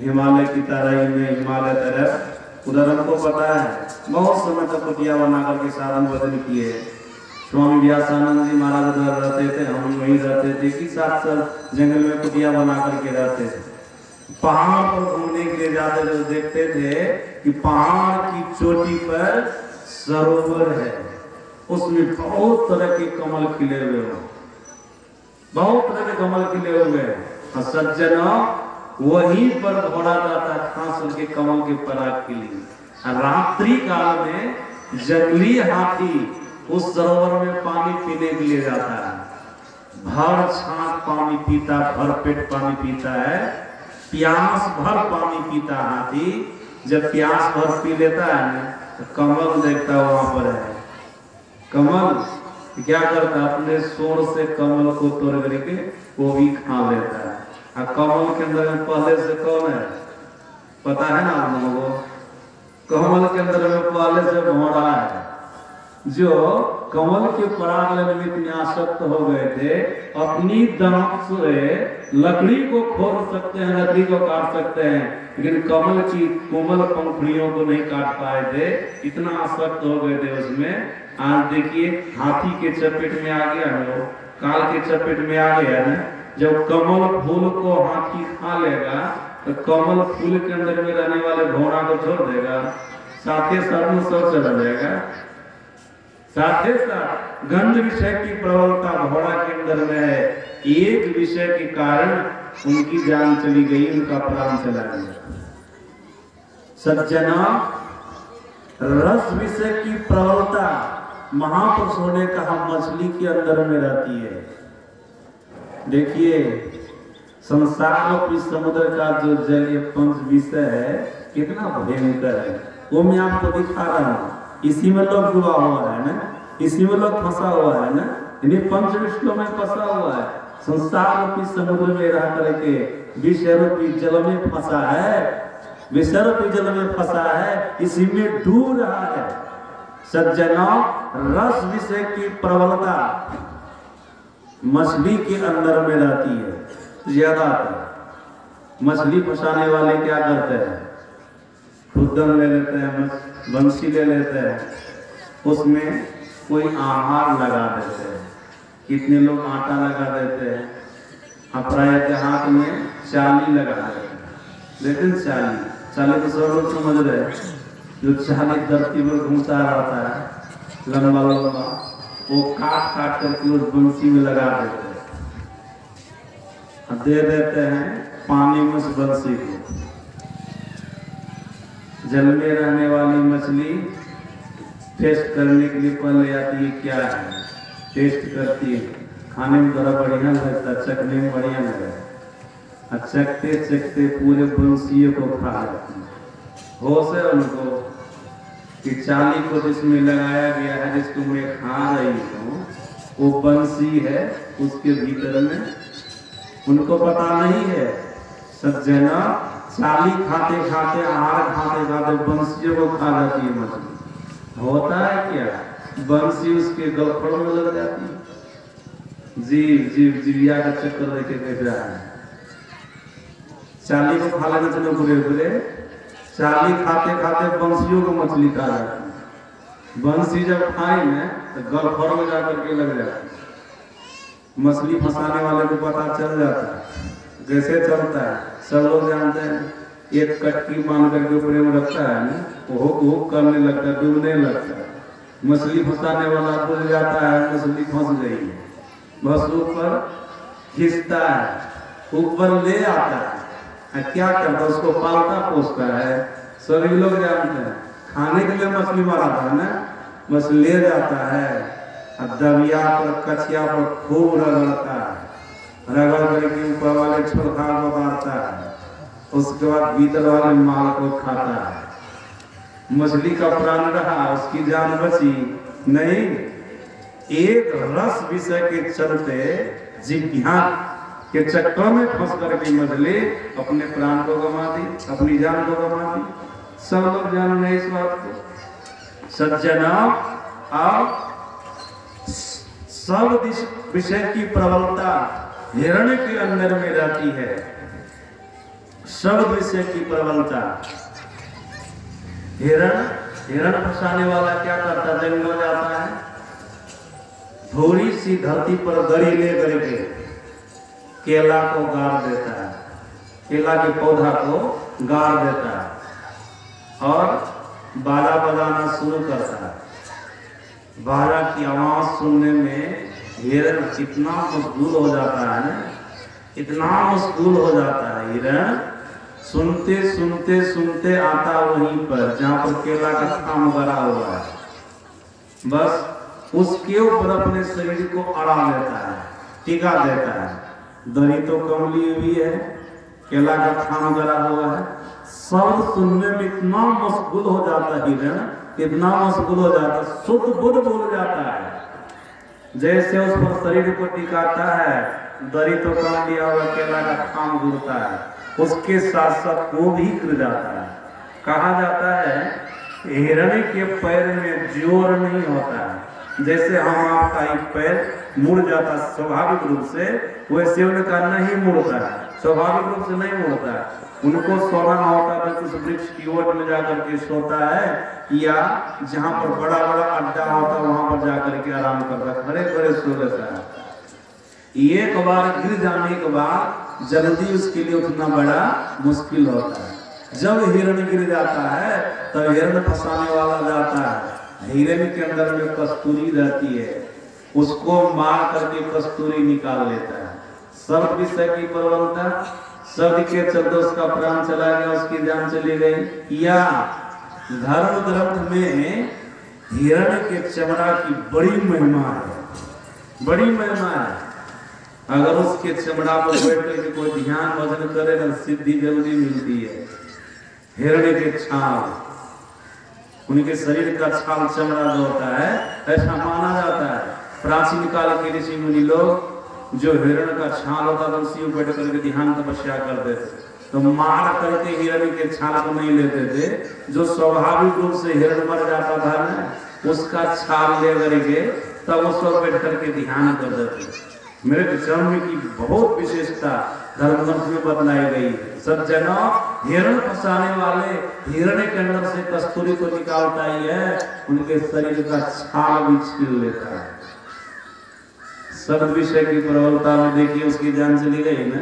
हिमालय की तराई में, हिमालय तरफ। उधर हमको पता है बहुत समय तक कुटिया बना करके साधन भजन किए। स्वामी व्यासानंद जी महाराज उधर रहते थे, हम वहीं रहते थे, कि साथ साथ जंगल में कुटिया बना करके रहते थे। पहाड़ पर घूमने के लिए जाते थे, देखते थे कि पहाड़ की चोटी पर सरोवर है, उसमें बहुत तरह के कमल खिले हुए हैं, बहुत तरह के कमल खिले हुए हैं। सज्जनों, वहीं पर घोड़ा जाता खास के कमल के पराग के लिए। रात्रि काल में जंगली हाथी उस सरोवर में पानी पीने के लिए जाता है, भर छाक पानी पीता, भर पेट पानी पीता है, प्यास भर पानी पीता। हाथी जब प्यास भर पी लेता है ना, तो कमल देखता वहां पर है। कमल क्या करता? अपने शोर से कमल को तोड़ करके वो भी खा लेता है। और कमल के अंदर में पहले से कौन है? पता है ना आप लोगों को, कमल के अंदर में पहले से घोड़ा है। जो कमल के पराग लेने में इतने आसक्त हो गए थे, अपनी दांत से लकड़ी को खोद सकते हैं, लकड़ी को काट सकते हैं, लेकिन कमल की कोमल पंखुड़ियों को नहीं काट पाए थे, इतना आसक्त हो गए थे उसमें। आज देखिए हाथी के चपेट में आ गया है, वो काल के चपेट में आ गया है। जब कमल फूल को हाथी खा लेगा तो कमल फूल के अंदर में रहने वाले घोड़ा को छोड़ देगा, साथ ही साथ चला जाएगा। साथ ही साथ गंध विषय की प्रबलता घोड़ा के अंदर में है, एक विषय के कारण उनकी जान चली गई, उनका प्राण चला गया। सज्जना, रस विषय की प्रबलता महापुरुष होने का हम मछली के अंदर में रहती है। देखिए संसार की समुद्र का जो जलीय पंच विषय है कितना भयंकर है, वो मैं आपको दिखा रहा हूँ। इसी में लोग डूबा हुआ है ना, इसी में लोग फंसा हुआ है ना, इन्हीं पंच विषयों में फंसा हुआ है। संसार की समुद्र में रह करके विषय रूपी जल में फंसा है, विषय रूपी जल में फंसा है, इसी में डूब रहा है। सज्जनों, रस विषय की प्रबलता मछली के अंदर में रहती है ज्यादा। मछली फंसाने वाले क्या करते हैं? खुदन ले लेते हैं, बंसी ले लेते हैं, उसमें कोई आहार लगा देते हैं। कितने लोग आटा लगा देते हैं, अपराय के हाथ में चाली लगा देते हैं। लेकिन चाली चाली को सब लोग समझ रहे हैं, जो चाली धरती पर घूमता रहता है लंबा लंबा, वो काट काट करके उस बंसी में लगा देते हैं, दे देते हैं पानी में उस बंसी को। जल में रहने वाली मछली टेस्ट करने के लिए पहले आती है क्या है, टेस्ट करती है। खाने में बड़ा बढ़िया लगता, चखने में बढ़िया लगता, और चखते चखते पूरे बंशियों को खा जाती है। होश है उनको कि चाली को जिसमें लगाया गया है, जिसको मैं खा रही हूँ वो बंशी है, उसके भीतर में उनको पता नहीं है। सज्जना चाली खाते खाते आग खाते खाते बंशियों को खा जाती है मछली। होता है क्या, बंशी उसके गलफड़ में लग जाती है। जीव जीव जीविया का चक्कर लेके बैठा है, चाली को खा लेना चलो बुरे बुरे, चाली खाते खाते बंशियों को मछली खा रहा है। बंशी जब खाई में तो गलफड़ में जाकर के लग जाता है। मछली फंसाने वाले को पता चल जाता है, जैसे चलता है सब लोग जानते हैं। एक कटकी बांध करके ऊपर में रखता है ना, हुक हुक करने लगता है, डूबने लगता है। मछली फंसाने वाला डूब जाता है, मछली फंस गई है, बस ऊपर खींचता है, ऊपर ले आता है, क्या करता है, उसको पालता पोसता है। सभी लोग जानते हैं, खाने के लिए मछली मारता है ना, बस ले जाता है और दबिया पर कचिया पर खूब रगड़ता है, रगड़ करके ऊपर वाले छोड़खा को मारता है, उसके बाद भीतर वाले माल को खाता है। मछली का प्राण रहा, उसकी जान बची नहीं। एक रस विषय के चलते जिज्ञासा के चक्कर में फंस करके मछली अपने प्राण को गंवा दी, अपनी जान को गंवा दी। सब लोग जान रहे इस बात को। सज्जना, अब सब विषय की प्रबलता हिरण्य के अंदर में रहती है। सब विषय की प्रबलता, हिरण हिरण फंसाने वाला क्या करता, जंगल जाता है, थोड़ी सी धरती पर गरी ले करके केला को गाड़ देता है, केला के पौधा को गाड़ देता है और बारा बजाना शुरू करता है। बारा की आवाज सुनने में हिरण इतना मशगूल हो जाता है ना, इतना मशगूल हो जाता है हिरण, सुनते सुनते सुनते आता वहीं पर जहाँ पर केला का थाम भरा हुआ है, बस उसके ऊपर अपने शरीर को अड़ा देता है, टिका देता है। दरी तो कमली हुई है, केला का थाम गला हुआ है, सब सुनने में इतना मशगूल हो जाता है हिरण, इतना मशगूल हो जाता है, शुद्ध बुद्ध भूल जाता है। जैसे उस पर शरीर को टिकाता है, दरी तो कम लिया हुआ, केला का थाम घूरता है, उसके साथ साथ वो भी गिर जाता है। कहा जाता है हिरण के पैर में जोर नहीं होता है, जैसे हम आपका एक पैर मुड़ जाता स्वाभाविक रूप से, वैसे उनका नहीं मुड़ता, स्वाभाविक रूप से नहीं मुड़ता। उनको सोना होता है, कुछ वृक्ष की ओर में जाकर के सोता है, या जहाँ पर बड़ा बड़ा अड्डा होता है वहां पर जाकर के आराम करता है, खड़े खड़े सो रहता है। एक बार गिर जाने के बाद जल्दी उसके लिए उतना बड़ा मुश्किल होता है। जब हिरण गिर जाता है तब हिरण फंसाने वाला जाता है, हिरण के अंदर में कस्तूरी रहती है, उसको मार करके कस्तूरी निकाल लेता है। सब विषय की प्रबलता, सब के चलते उसका प्राण चला गया, उसकी जान चली गई। या धर्म ग्रंथ में हिरण के चमड़ा की बड़ी महिमा है, बड़ी महिमा है। अगर उसके चमड़ा पर बैठ करके कोई ध्यान भजन करे तो सिद्धि जल्दी मिलती है। हिरण के छाप, उनके शरीर का छाल चमड़ा जो होता है, ऐसा माना जाता है प्राचीन काल के ऋषि मुनि लोग जो हिरण का छाल होता था उसी पर बैठ करके ध्यान तपस्या करते थे, तो मार करके हिरण के छाल को नहीं लेते थे। जो स्वाभाविक रूप से हिरण मर जाता था ना, उसका छाल ले करके तब उस पर बैठ करके ध्यान करते थे। मृग चर्म की बहुत विशेषता धर्मग्रंथ में बतलाई गई। सज्जनों, हिरण फंसाने वाले हिरण के अंदर से कस्तूरी को निकालता ही है, उनके शरीर का छाल भी छील लेता है। सब विषय की प्रबलता में देखिए, उसकी जान चली गई ना,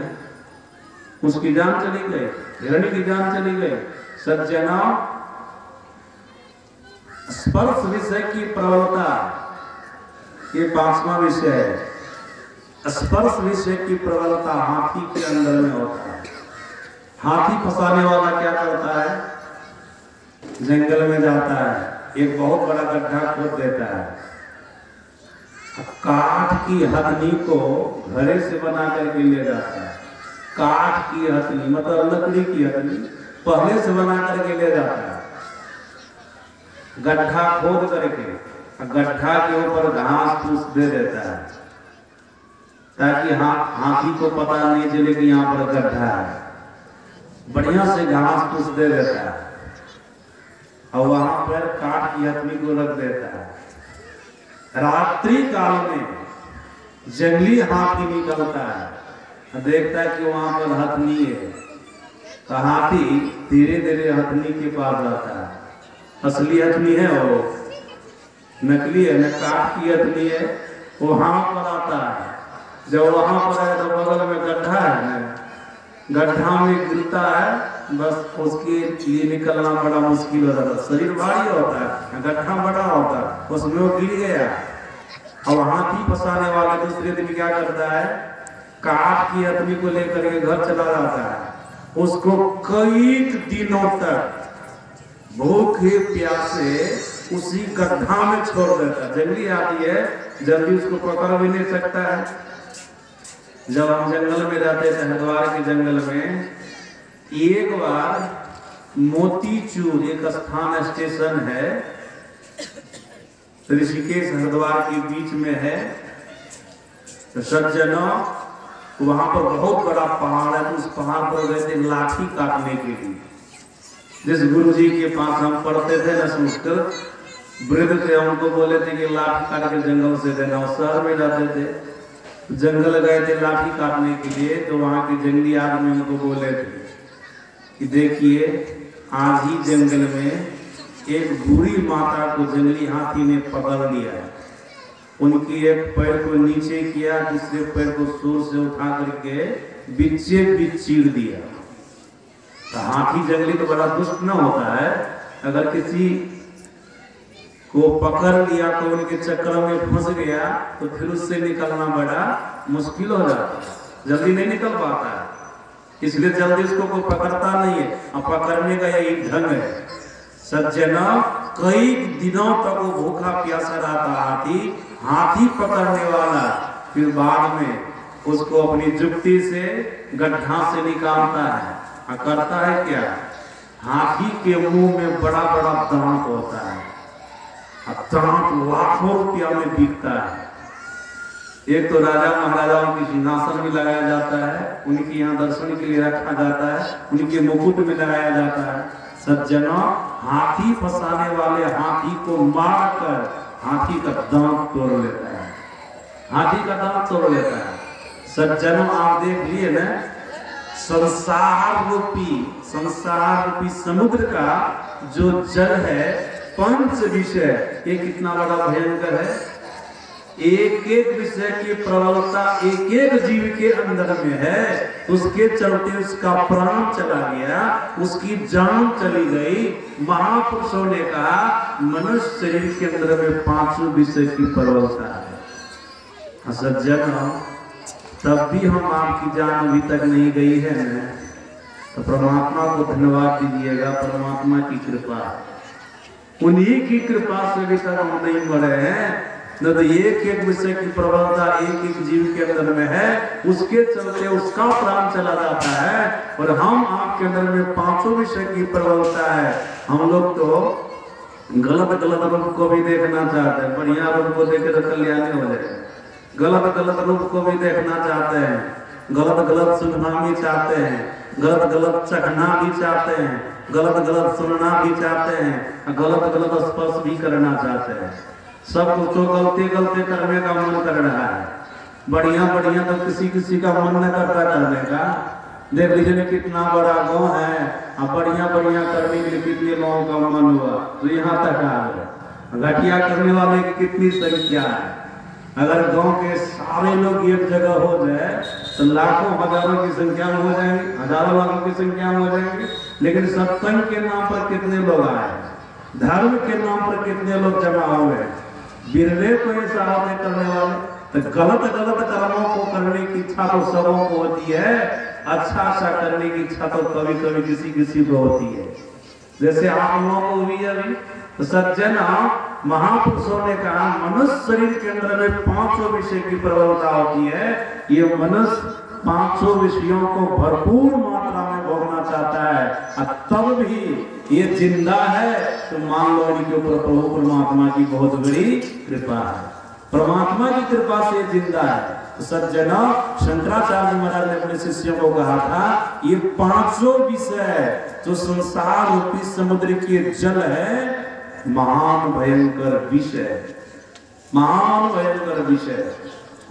उसकी जान चली गई, हिरण की जान चली गई। सज्जनों, स्पर्श विषय की प्रबलता, ये पांचवा विषय है। स्पर्श विषय की प्रबलता हाथी के अंदर में होता है। हाथी फंसाने वाला क्या करता है, जंगल में जाता है, एक बहुत बड़ा गड्ढा खोद देता है, काठ की हथनी को घरे से बना करके ले जाता है। काठ की हथनी मतलब लकड़ी की हथनी पहले से बना करके ले जाता है, गड्ढा खोद करके गड्ढा के ऊपर घास फूस दे देता है ताकि हाथ हाथी को पता नहीं चले कि यहाँ पर गड्ढा है। बढ़िया से घास फूस दे देता है और वहां पर काट की हथनी को रख देता है। रात्रि काल में जंगली हाथी निकलता है, देखता है कि वहां पर हथनी है, तो हाथी धीरे धीरे हथनी के पास जाता है। असली हथनी है वो, नकली है न, काट की हथनी है। वहां पर आता है, जब वहां पर आया तो बगल में गड्ढा है, गड्ढा में गिरता है, बस उसके लिए निकलना बड़ा मुश्किल हो जाता है। शरीर भारी होता है, गड्ढा बड़ा होता है, उसमें वो गिर गया। और हाथी फंसाने वाला दूसरे दिन क्या करता है, काट की हथनी को लेकर के घर चला जाता है। उसको कई दिनों तक भूखे प्यासे उसी गड्ढा में छोड़ देता है। जल्दी आती है, जल्दी उसको पकड़ भी नहीं सकता है। जब हम जंगल में जाते थे हरिद्वार के जंगल में, एक बार मोती चूर एक स्थान स्टेशन है ऋषिकेश हरिद्वार के बीच में है, तो सज्जनों वहां पर बहुत बड़ा पहाड़ है। उस पहाड़ पर गए थे लाठी काटने के लिए। जिस गुरुजी के पास हम पढ़ते थे ना, संस्कृत वृद्ध थे, उनको बोले थे कि लाठी काट के जंगल से देना। शहर में जाते थे, जंगल गए थे लाठी काटने के लिए, तो वहां के जंगली आदमी उनको बोले थे कि देखिए आज ही जंगल में एक बूढ़ी माता को जंगली हाथी ने पकड़ लिया, उनकी एक पैर को नीचे किया, दूसरे पैर को सूर से उठा करके बिच्छे बीच चीर दिया। तो हाथी जंगली तो बड़ा दुष्ट न होता है, अगर किसी को पकड़ लिया तो उनके चक्कर में फंस गया तो फिर उससे निकलना बड़ा मुश्किल हो जाता है, जल्दी नहीं निकल पाता है, इसलिए जल्दी उसको कोई पकड़ता नहीं है। और पकड़ने का यही ढंग है। सज्जना कई दिनों तक वो भूखा प्यासा रहता हाथी, हाथी पकड़ने वाला फिर बाद में उसको अपनी जुक्ति से गड्ढा से निकालता है। और करता है क्या, हाथी के मुंह में बड़ा बड़ा दांत होता है, लाखों रुपया में बिकता है। एक तो राजा महाराजाओं की सिंहासन में लगाया जाता है, उनके यहाँ दर्शन के लिए रखा जाता है, उनके मुकुट में लगाया जाता है। सज्जनों हाथी फंसाने वाले हाथी को मारकर हाथी का दांत तोड़ लेता है, हाथी का दांत तोड़ लेता है। सज्जनों आप देख लिए ना, संसार रूपी संसार रूपी समुद्र का जो जल है, पंच विषय, ये कितना बड़ा भयंकर है। एक एक विषय की प्रबलता एक एक जीव के अंदर में है, उसके चलते उसका प्राण चला गया, उसकी जान चली गई। महापुरुषों ने कहा मनुष्य शरीर के अंदर में पांचों विषय की प्रबलता है। सज्जन तब भी हम आपकी जान अभी तक नहीं गई है, तो परमात्मा को धन्यवाद दीजिएगा। परमात्मा की कृपा, उन्हीं की कृपा से भी तक हम नहीं मरे हैं, न तो एक एक विषय की प्रबलता एक एक जीव के अंदर में है, उसके चलते उसका प्राण चला जाता है। और हम आपके अंदर में पांचों विषय की प्रबलता है। हम लोग तो गलत गलत रूप को भी देखना चाहते हैं, बढ़िया रूप को देखकर कल्याण हो जाए। गलत गलत रूप को भी देखना चाहते हैं, गलत गलत सुनना भी चाहते हैं, गलत गलत चखना भी चाहते हैं, गलत गलत सुनना भी चाहते हैं, गलत गलत स्पर्श भी करना चाहते हैं। सब कुछ तो गलते गलते करने का मन कर रहा है, बढ़िया बढ़िया तो किसी किसी का मन न करता करने का। देख लीजिए ना कितना बड़ा गांव है, अब बढ़िया बढ़िया करने के लिए कितने लोगों का मन हुआ, तो यहाँ तक आ गए। घटिया करने वाले की कितनी संख्या है। अगर गाँव के सारे लोग एक जगह हो जाए तो लाखों हजारों की संख्या में हो जाएंगे, हजारों लाखों की संख्या में हो जाएंगे। लेकिन सत्संग के नाम पर कितने लोग आए, धर्म के नाम पर कितने लोग जमा हुए, बिरले को ही सहायता करने वाले। तो गलत गलत कर्मों को करने की इच्छा तो सबों को होती है, अच्छा अच्छा करने की इच्छा तो कभी कभी किसी किसी को होती है। जैसे हम लोगों को हुई अभी। तो सज्जन महापुरुषों ने कहा मनुष्य शरीर के अंदर में पांच सौ विषय की प्रबलता होती है, ये मनुष्य पांच सौ विषयों को भरपूर मात्रा में भोगना चाहता है, तब भी ये जिंदा है। तो मान लो इनके ऊपर प्रभु परमात्मा की बहुत बड़ी कृपा है, परमात्मा की कृपा से जिंदा है। सज्जनों, शंकराचार्य महाराज ने अपने शिष्यों को कहा था ये पांचों विषय जो संसार रूपी समुद्र के जल है, महान भयंकर विष है, महान भयंकर विष है।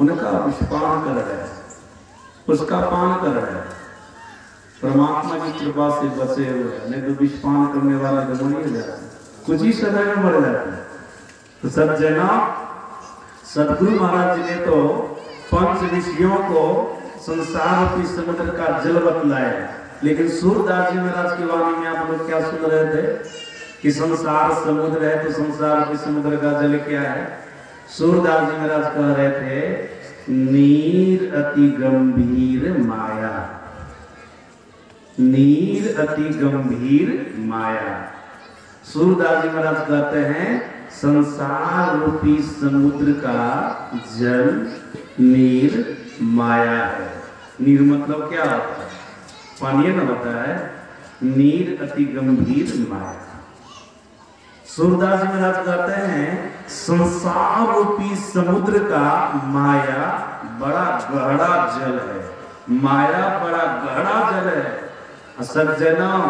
उनका विषपान कर रहे हैं, उसका पान कर रहे हैं, परमात्मा की कृपा से बसे हुए, नहीं तो विषपान करने वाला जब मर जाता कुछ ही समय में मर जाता है। तो सज्जनों, सदगुरु महाराज जी ने तो पंच विषयों को संसार की समुद्र का जल बतलाया, लेकिन सूरदास जी महाराज की वाणी में आप लोग क्या सुन रहे थे कि संसार समुद्र है, तो संसार की समुद्र का जल क्या है? सूरदास जी महाराज कह रहे थे नीर अति गंभीर माया, नीर अति गंभीर माया। सूरदास जी महाराज कहते हैं संसार रूपी समुद्र का जल नीर माया है। नीर मतलब क्या होता है? पानी ना होता है। नीर अति गंभीर माया। सूरदास जी महाराज कहते हैं संसार रूपी समुद्र का माया बड़ा गहरा जल है, माया बड़ा गहरा जल है। सज्जनों,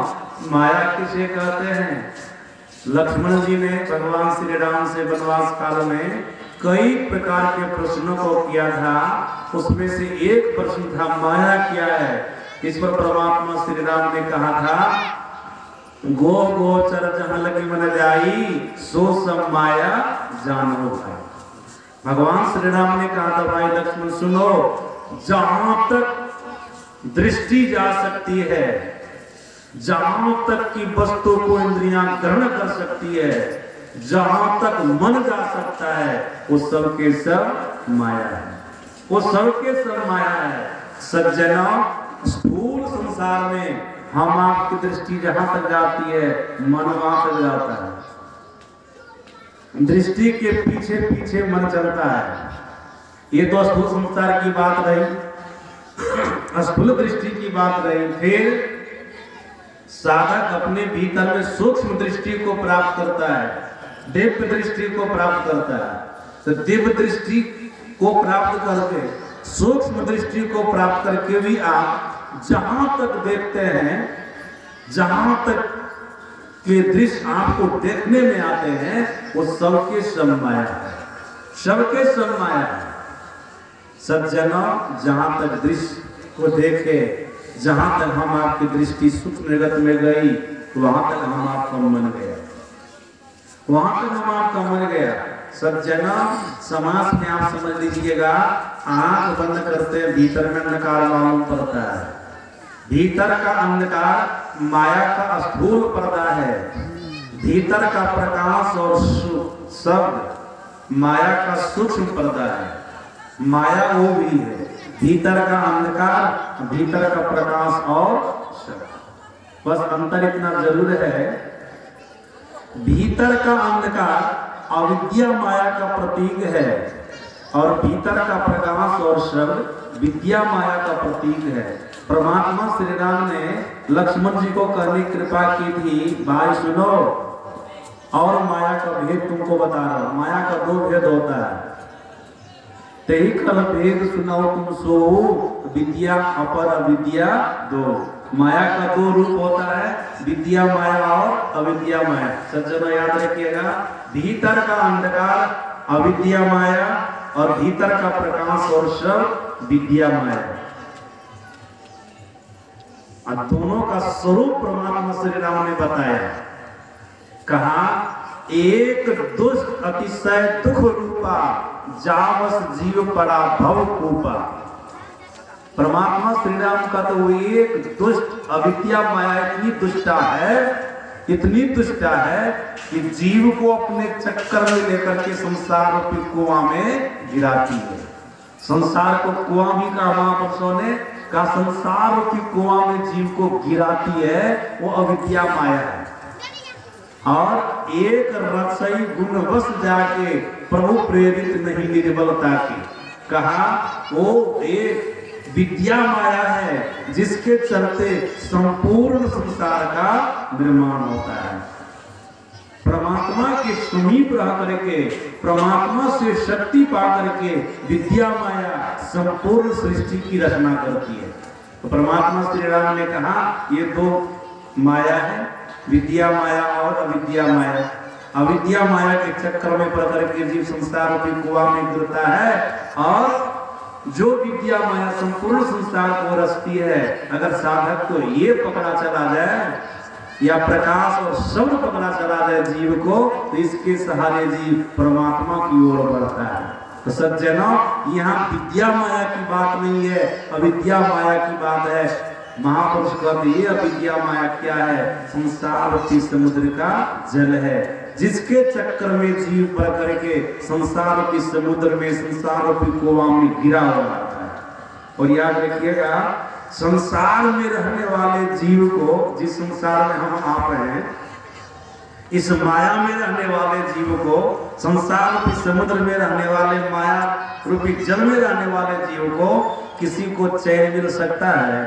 माया किसे कहते हैं? लक्ष्मण जी ने भगवान श्री राम से वनवास काल में कई प्रकार के प्रश्नों को किया था, उसमें से एक प्रश्न था माया क्या है। इस पर परमात्मा श्री राम ने कहा था गो गोचर जहां लगी मन जाई सो सब माया जानो भाई। भगवान श्री राम ने कहा था भाई लक्ष्मण सुनो, जहां तक दृष्टि जा सकती है, जहां तक की वस्तु को इंद्रियां ग्रहण कर सकती है, जहां तक मन जा सकता है, वो सब के सब माया है, वो सब के सब माया है। सज्जनों, स्थूल संसार में हम आपकी दृष्टि जहां तक जाती है, मन वहां तक जाता है, दृष्टि के पीछे पीछे मन चलता है। ये तो स्थूल संसार की बात रही, स्थूल दृष्टि की बात रही। फिर साधक अपने भीतर में सूक्ष्म दृष्टि को प्राप्त करता है, दिव्य दृष्टि को प्राप्त करता है। तो दिव्य दृष्टि को प्राप्त करके, सूक्ष्म दृष्टि को प्राप्त करके भी आप जहां तक देखते हैं, जहां तक के दृश्य आपको देखने में आते हैं, वो सबके सब माया है, सबके सब माया है। सज्जनों, जहां तक दृश्य को देखे, जहां तक हम आपकी दृष्टि सूक्ष्म जगत में गई, वहां तक हम आपका मन गया, वहां तक हम आपका मन गया। सज्जनों, समाज में आप समझ लीजिएगा, आंख बंद करते भीतर में अंधकार मालूम पड़ता है। भीतर का अंधकार माया का स्थूल पर्दा है, भीतर का प्रकाश और शब्द माया का सूक्ष्म पर्दा है, माया वो भी है। भीतर का अंधकार, भीतर का प्रकाश और शब्द, बस अंतर इतना जरूर है। भीतर का अंधकार अविद्या माया का प्रतीक है, और भीतर का प्रकाश और शब्द विद्या माया का प्रतीक है। परमात्मा श्री राम ने लक्ष्मण जी को कहने की कृपा की थी भाई सुनो, और माया का भेद तुमको बता रहा हूं, माया का दो भेद होता है। तेई कल भेद सुनाओ तुम सो, विद्या अपर अविद्या दो। माया का दो रूप होता है, विद्या माया और अविद्या माया। सज्जनों, याद रखिएगा, भीतर का अंधकार अविद्या माया, और भीतर का प्रकाश और शब्द विद्या माया। और दोनों का स्वरूप परमात्मा श्री राम ने बताया, कहा एक दुष्ट अतिशय दुख रूपा जावस जीव पड़ा भव कूपा। परमात्मा श्री राम का तो वो एक दुष्ट अविद्या माया इतनी दुष्टा है, इतनी दुष्टा है कि जीव को अपने चक्कर में लेकर के संसार के कुआं में गिराती है। संसार को कुआं भी कहा महापुरुषों ने, कहा संसार के कुआं में जीव को गिराती है वो अविद्या माया है। और एक रसई गुणवश जाके प्रभु प्रेरित नहीं निर्बलता की। कहा वो एक विद्या माया है जिसके चलते संपूर्ण संसार का निर्माण होता है। परमात्मा के समीप रह करके, परमात्मा से शक्ति पा करके विद्या माया संपूर्ण सृष्टि की रचना करती है। तो परमात्मा श्री राम ने कहा ये दो माया है, विद्या माया और अविद्या माया। अविद्या माया के चक्कर में पड़ करके जीव संसार रूपी कुआ में गिरता है और जो विद्या माया संपूर्ण संसार को रचती है, अगर साधक को ये पकड़ा चला जाए या प्रकाश और शब्द पकड़ा चला जाए जीव को, तो इसके सहारे जीव परमात्मा की ओर बढ़ता है। तो सज्जनों, यहाँ विद्या माया की बात नहीं है, अविद्या माया की बात है। महापुरुष कहते ये अविद्या माया क्या है? संसार रूपी समुद्र का जल है, जिसके चक्कर में जीव पड़ करके संसार रूपी समुद्र में, संसार रूपी कुआं में गिरा हुआ है। और याद रखिएगा, संसार में रहने वाले जीव को, जिस संसार में हम आप हैं, इस माया में रहने वाले जीव को, संसार रूपी समुद्र में रहने वाले, माया रूपी जल में रहने वाले जीव को किसी को चैन मिल सकता है,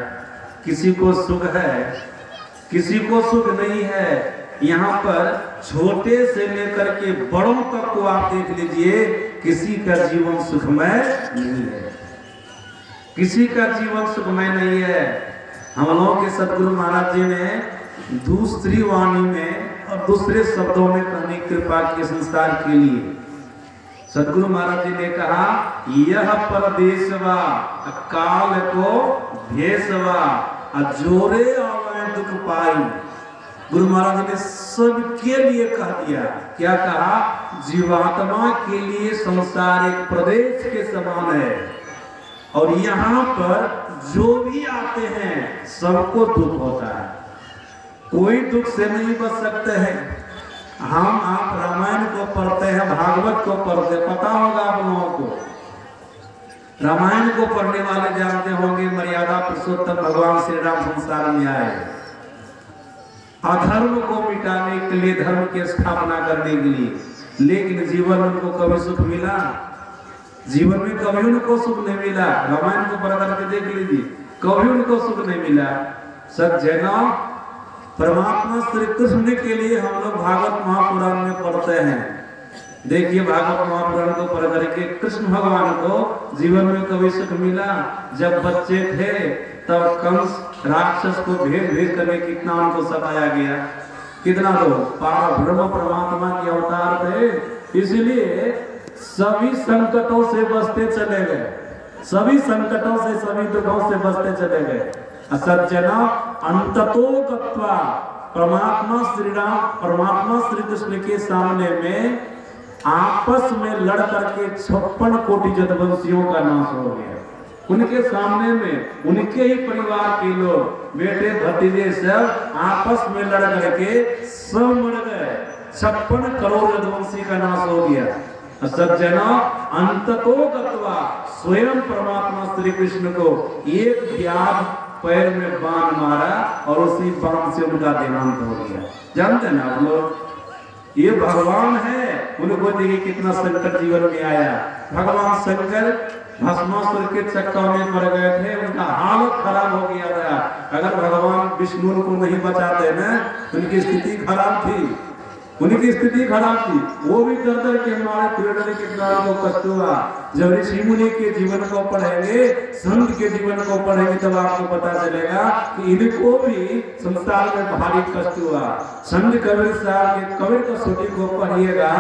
किसी को सुख है, किसी को सुख नहीं है। यहाँ पर छोटे से लेकर के बड़ों तक को आप देख लीजिए, किसी का जीवन सुखमय नहीं है, किसी का जीवन सुखमय नहीं है। हम लोगों के सदगुरु महाराज जी ने दूसरी वाणी में और दूसरे शब्दों में कहने की कृपा की संसार के लिए। सदगुरु महाराज जी ने कहा यह परदेशवा काल को भेषवा अजोरे आवे दुख पाई। गुरु महाराज ने सबके लिए कह दिया। क्या कहा? जीवात्मा के लिए संसार एक प्रदेश के समान है और यहाँ पर जो भी आते हैं सबको दुख होता है, कोई दुख से नहीं बच सकते हैं। हम आप रामायण को पढ़ते हैं, भागवत को पढ़ते, पता होगा आप लोगों को। रामायण को पढ़ने वाले जानते होंगे मर्यादा पुरुषोत्तम भगवान श्री राम संसार में आए अधर्म को मिटाने के लिए, धर्म की स्थापना करने के लिए। लेकिन जीवन उनको कभी सुख मिला? जीवन में कभी उनको सुख नहीं मिला। रामायण को पढ़ करके देख लीजिए, कभी उनको सुख नहीं मिला। सज्जनों, परमात्मा श्री कृष्ण के लिए हम लोग भागवत महापुराण में पढ़ते हैं। देखिए, भागवत महापुराण को पढ़ करके कृष्ण भगवान को जीवन में कभी सुख मिला? जब बच्चे थे तब कंस राक्षस को भेद भेद करके कितना उनको सताया गया, कितना लोग परब्रह्म परमात्मा के अवतार थे। इसलिए सभी संकटों से बचते चले गए, सभी संकटों से, सभी दुखों से बचते चले गए। सज्जनों, अंततो गत्वा परमात्मा श्री राम, परमात्मा श्री कृष्ण के सामने में आपस में लड़ करके छप्पन कोटि जदवंशियों का नाश हो गया। उनके सामने में उनके ही परिवार के लोग, बेटे भतीजे सब आपस में लड़ करके सब मर गए, छप्पन करोड़ जदवंशी का नाश हो गया। सज्जनों, अंततो गत्वा स्वयं परमात्मा श्री कृष्ण को एक व्याध पैर में बाण मारा और उसी बाण से उनका देहांत हो गया। जानते ना आप लोग, ये भगवान है। उनको देखिए कितना संकट जीवन में आया। भगवान शंकर भस्मासुर के चक्कर में मर गए थे, उनका हालत खराब हो गया था। अगर भगवान विष्णु को नहीं बचाते ना, उनकी स्थिति खराब थी, उनकी स्थिति खराब थी। वो भी डर डर के हमारे पीड़ित ने कितना को कष्ट हुआ। जब ऋषि मुनि के जीवन को पढ़ेंगे, संत के जीवन को पढ़ेंगे, तब आपको पता चलेगा कि इनको भी संसार में भारी कष्ट हुआ। संत कबीर साहब के कबीर कसौटी को पढ़िएगा।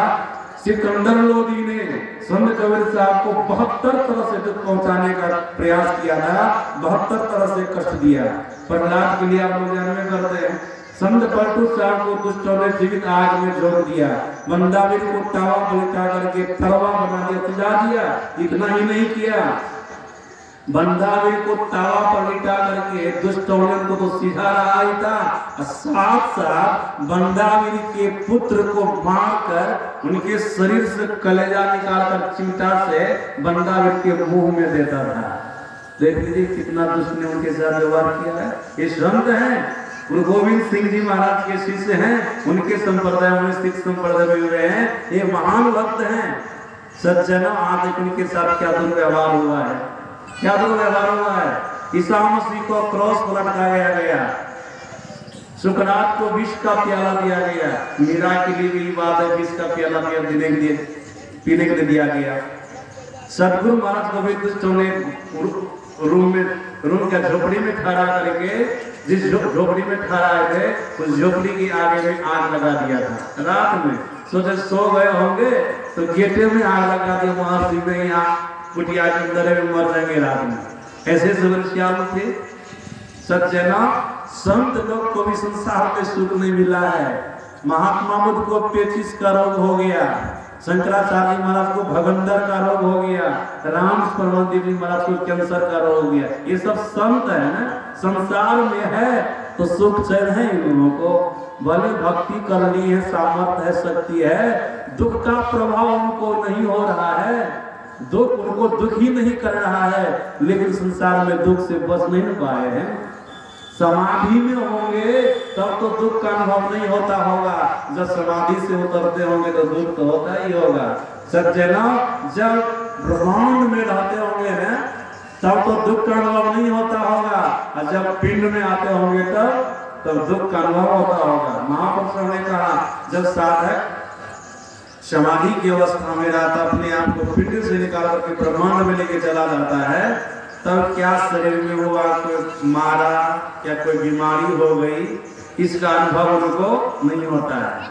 सिकंदर लोधी ने संत कबीर साहब को बहत्तर तरह से दुख पहुंचाने का प्रयास किया था, बहत्तर तरह से कष्ट दिया। पर लाभ के लिए आप लोग जानवे करते हैं, संत पलटू साहब को दुष्टों ने जीवित आग में झोंक दिया, मंदाविर को टावा पलटा करके तरवा बना दिया, सजा दिया। इतना ही नहीं किया, मंदाविर को टावा पलटा करके दुष्टों ने उनको तो सीधा रहा ही था, साथ साथ मंदाविर के पुत्र को मारकर उनके शरीर से कलेजा निकालकर चिमटा से मंदाविर के मुंह में देता था। देख लीजिए कितना दुष्ट ने उनके साथ व्यवहार किया है। ये संत है, गोविंद सिंह जी महाराज के शिष्य हैं, उनके संप्रदाय में सिख संप्रदाय में रहे हैं, ये महान भक्त हैं। सज्जना आज उनके साथ क्या दुर्व्यवहार हुआ है, क्या दुर्व्यवहार हुआ है। ईसा मसीह को क्रॉस पर लटकाया गया, सुकरात को विष का प्याला दिया गया, मीरा के लिए भी बात है, विष का प्याला पीने के लिए पीने के लिए दिया गया। सदगुरु महाराज गोविंद रूम में रूम का झोपड़ी में ठहरा करके जिस झोपड़ी में ठहराए थे उस झोपड़ी की आगे में आग लगा दिया था। रात में सोचे सो गए होंगे तो गेटे में आग लगा दिया, महर्षि में यहाँ कुटिया के अंदर में मर जाएंगे रात में। ऐसे समस्याएं थे। सज्जना संत लोग को भी संसार में सुख नहीं मिला है। महात्मा बुद्ध को पेचिस का रोग हो गया, शंकराचार्य महाराज को भगंदर का रोग हो गया, राम परमंदी जी महाराज को कैंसर का रोग हो गया। ये सब संत है ना, संसार में है तो सुख चैन है इन लोगों को। भले भक्ति करनी है, सामर्थ्य है, शक्ति है, दुख का प्रभाव उनको नहीं हो रहा है, दुख उनको दुखी नहीं कर रहा है, लेकिन संसार में दुख से बच नहीं पाए हैं। समाधि में होंगे तब तो दुख का अनुभव नहीं होता होगा, जब समाधि से उतरते होंगे तो दुख तो होता ही होगा। सज्जना जब ब्रह्मांड में रहते होंगे ना तब तो दुख का अनुभव नहीं होता होगा, और जब पिंड में आते होंगे तब तब दुख का अनुभव होता होगा। महापुरुषों ने कहा जब साधक समाधि की अवस्था में रहता, अपने आप को पिंड से निकाल करके ब्रह्मांड में लेके चला जाता है, तब क्या शरीर में हुआ, कोई मारा या कोई बीमारी हो गई, इसका अनुभव उनको नहीं होता है।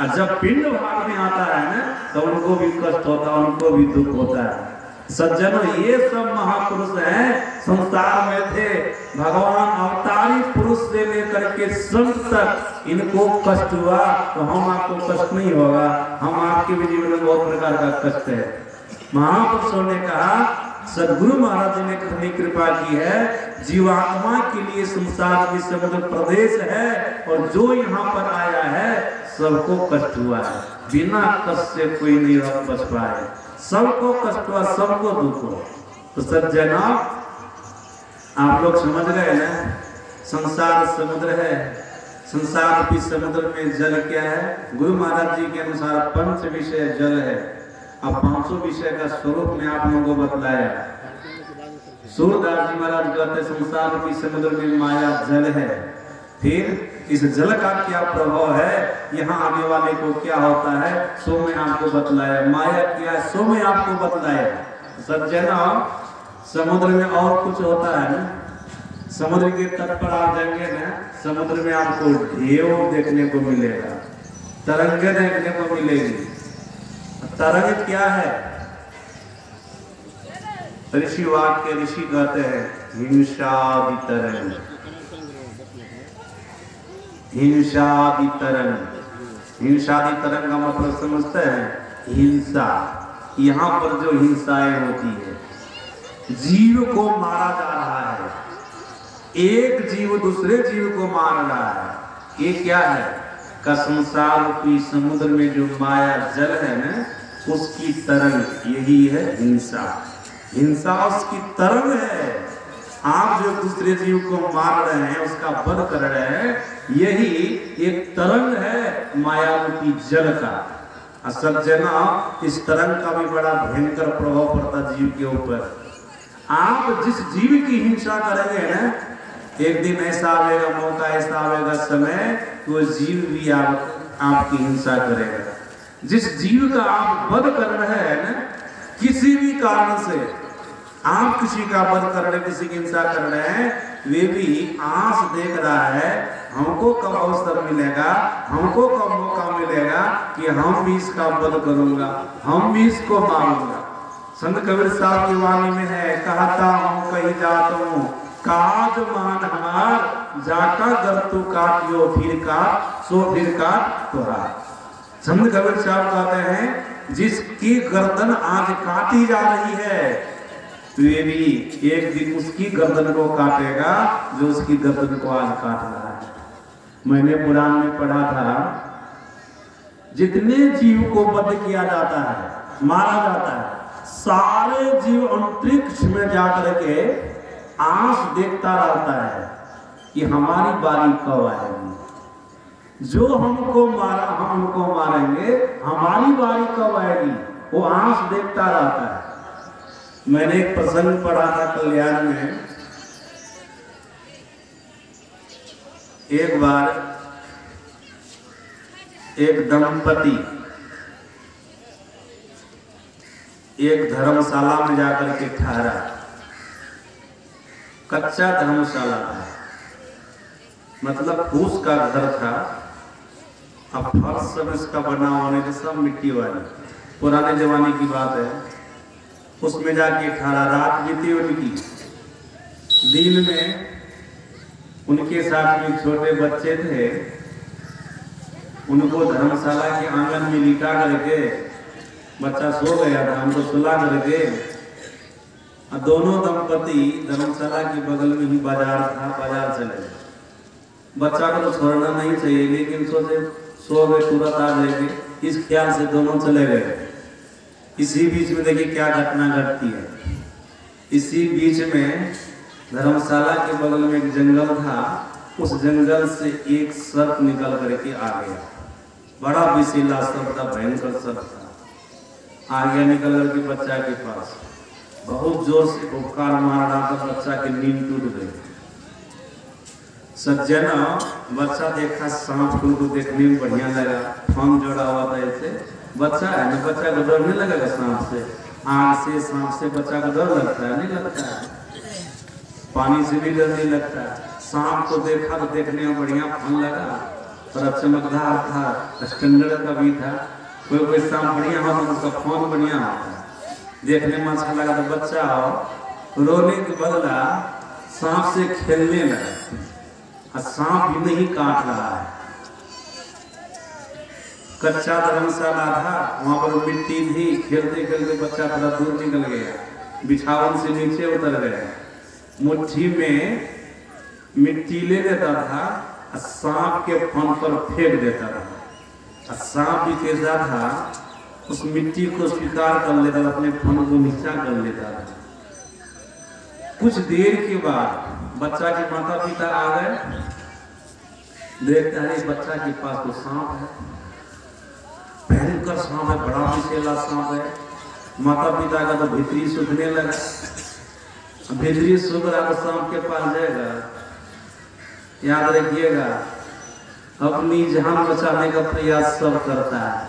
और जब पिंड भाग में आता है ना तो उनको भी कष्ट होता है, उनको भी दुख होता है। सज्जनों ये सब महापुरुष हैं, संसार में थे, भगवान अवतारी पुरुष से लेकर के संत तक इनको कष्ट हुआ, तो हम आपको कष्ट नहीं होगा। हम आपके भी जीवन में बहुत प्रकार का कष्ट है। महापुरुषों ने कहा सदगुरु महाराज ने कितनी कृपा की है, जीवात्मा के लिए संसार की समुद्र प्रदेश है, और जो यहाँ पर आया है सबको कष्ट हुआ है। बिना कष्ट से कोई नहीं बच पाए, सबको कष्ट हुआ, सबको दुख हुआ। तो सज्जना आप लोग समझ रहे ना, संसार समुद्र है, संसार की समुद्र में जल क्या है। गुरु महाराज जी के अनुसार पंच विषय जल है। अब पांचों विषय का स्वरूप में आप लोगों को बतलाया। सूरदास जी महाराज कहते संसार की समुद्र में माया जल है, फिर इस जल का क्या प्रभाव है, यहाँ आने वाले को क्या होता है, सो में आपको बतलाया। माया क्या है सो में आपको बतलाया। सज्जना समुद्र में और कुछ होता है ना, समुद्र के तट पर आप जाएंगे ना, समुद्र में आपको ढेव देखने को मिलेगा, तरंगे देखने को मिलेगी। तरंग क्या है, ऋषि वाक के ऋषि कहते हैं हिंसादि तरंग, हिंसादि तरंग। हिंसादि तरंग का मतलब समझते हैं हिंसा। यहाँ पर जो हिंसाएं होती है, जीव को मारा जा रहा है, एक जीव दूसरे जीव को मार रहा है, ये क्या है का संसार की समुद्र में जो माया जल है ना उसकी तरंग, यही है हिंसा। हिंसा उसकी तरंग है। आप जो दूसरे जीव को मार रहे हैं, उसका वध कर रहे हैं, यही एक तरंग है माया की जल का। असल जना इस तरंग का भी बड़ा भयंकर प्रभाव पड़ता जीव के ऊपर। आप जिस जीव की हिंसा करेंगे ना, एक दिन ऐसा आएगा, मौका ऐसा आएगा, समय, वो जीव भी आप आपकी हिंसा करेगा। जिस जीव का आप वध कर रहे हैं ना, किसी भी कारण से आप किसी का वध कर रहे, किसी की हिंसा कर रहे हैं, वे भी आस देख रहा है हमको कब अवसर मिलेगा, हमको कब मौका मिलेगा कि हम भी इसका वध करूंगा, हम भी इसको मारूंगा। संत कबीर साहब की वाणी में है, कहता हूँ कहीं जाता हूँ काज मान हमार, जाका गर तू काटियो फिर काट सो फिर काट तोरा। संत कबीर साहब कहते हैं जिसकी गर्दन आज काटी जा रही है, वे भी एक दिन उसकी गर्दन को काटेगा जो उसकी गर्दन को आज काट रहा है। मैंने पुराण में पढ़ा था, जितने जीव को बद्ध किया जाता है, मारा जाता है, सारे जीव अंतरिक्ष में जाकर के आस देखता रहता है, कि हमारी बारी कब आएगी, जो हमको मारा हम हमको मारेंगे, हमारी बारी कब आएगी, वो आंस देखता रहता है। मैंने एक प्रसंग पढ़ा था कल्याण में। एक बार एक दंपति एक धर्मशाला में जाकर के ठहरा, कच्चा धर्मशाला था, मतलब फूस का घर था, अब फर्श सब इसका बना होने के सब मिट्टी वाली, पुराने जमाने की बात है। उसमें जाके ठहरा, रात बीती उनकी, दिन में उनके साथ में छोटे बच्चे थे, उनको धर्मशाला के आंगन में लिटा करके, बच्चा सो गया था, हमको सुला करके, और दोनों दंपति धर्मशाला के बगल में ही बाजार था, बाजार चले गए। बच्चा को तो छोड़ना नहीं चाहिए, लेकिन सोचे सो गए तुरंत आ जाएंगे, इस ख्याल से दोनों चले गए। इसी बीच में देखिए क्या घटना घटती है। इसी बीच में धर्मशाला के बगल में एक जंगल था, उस जंगल से एक सर्प निकल करके आ गया, बड़ा विषैला सर्प था, भयंकर सर्प था। आगे निकल करके बच्चा के पास बहुत जोर से उपकार मार रहा था, बच्चा की नींद टूट गई। सज्जन, बच्चा देखा सांप को देखने में बढ़िया लगा, फॉर्म जोड़ा हुआ था, ऐसे बच्चा है ना, बच्चा को डर नहीं लगेगा सांप से, आग से सांप से बच्चा को डर लगता है नहीं लगता है, पानी से भी डर नहीं लगता है। सांप को देखा तो देखने में बढ़िया फन लगा, पर चमकदार था, स्टैंडर्ड का भी था, कोई कोई सांप बढ़िया हो तो उसका फोन बढ़िया होता है, देखने में अच्छा लगा। तो बच्चा हो रोने के बदला सांप से खेलने लगा, और सांप भी नहीं काट रहा है। कच्चा धर्मशाला था, वहां पर मिट्टी थी, खेलते खेलते बच्चा थोड़ा दूर निकल गया, बिछावन से नीचे उतर गया, मुट्ठी में मिट्टी ले लेता था और सांप के फोन पर फेंक देता था। सांप भी कैसा था, उस मिट्टी को स्वीकार कर लेता था, अपने फन को नीचा कर लेता था। कुछ देर के बाद बच्चा के माता पिता आ गए, देखते हैं बच्चा के पास तो सांप है, भयंकर सांप है, बड़ा विषैला सांप है। माता पिता का तो भितरी सूखने लगा, भितरी सूख रहा तो सांप के पास जाएगा। याद रखिएगा, अपनी जान बचाने का प्रयास सब करता है,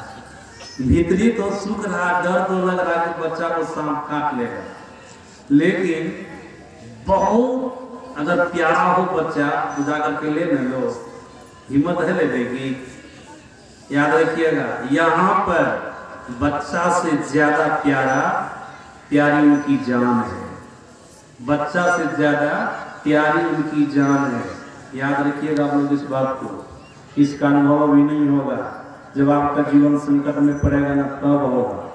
भीतरी तो सूख रहा, डर तो लग रहा कि बच्चा को सांप काट लेगा, लेकिन बहुत अगर प्यारा हो बच्चा जाकर के ले न लो, हिम्मत है ले लेगी। याद रखिएगा, यहाँ पर बच्चा से ज्यादा प्यारा प्यारी उनकी जान है, बच्चा से ज्यादा प्यारी उनकी जान है। याद रखिएगा आप लोग इस बात को, इसका अनुभव भी नहीं होगा, जब आपका जीवन संकट में पड़ेगा ना तब होगा।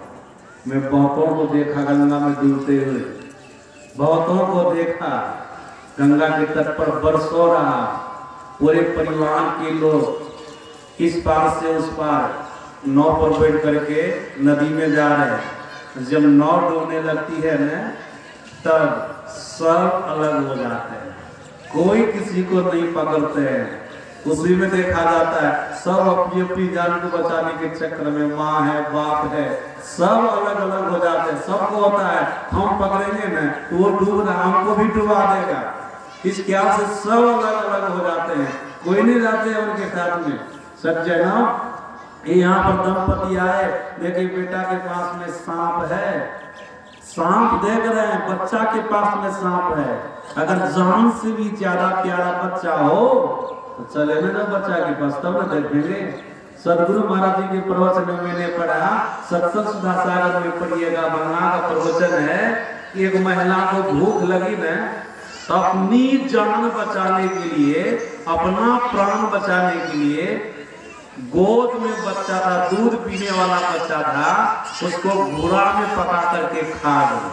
मैं बहुतों को देखा गंगा में डूबते हुए, बहुतों को देखा गंगा के तट पर बरसों रहा, पूरे परिवार के लोग इस पार से उस पार नाव पर बैठ करके नदी में जा रहे। जब नाव डूबने लगती है ना, तब सब अलग हो जाते हैं, कोई किसी को नहीं पकड़ते हैं। उसी में देखा जाता है सब अपनी अपनी जान को बचाने के चक्कर में, माँ है बाप है सब अलग अलग हो जाते हैं। सबको होता है हम पकड़ेंगे ना वो डूब रहा, हमको भी डुबा देगा, इस ख्याल से सब अलग अलग हो जाते हैं, कोई नहीं जाते हैं उनके साथ में। सज्जनों, यहाँ पर दंपति आए, देखिए बेटा के पास में सांप है, सांप देख रहे हैं, बच्चा के पास में सांप है। अगर जान से भी ज्यादा प्यारा बच्चा हो तो चले ना बच्चा के पास, तब ना देखेंगे। सदगुरु महाराज जी के प्रवचन में मैंने पढ़ा, सत्संग सुधासागर में पढ़िएगा, बंगा का प्रवचन है कि एक महिला को भूख लगी न, अपनी जान बचाने के लिए, अपना प्राण बचाने के लिए, गोद में बच्चा था, दूध पीने वाला बच्चा था, उसको भूरा में पका करके खा गई,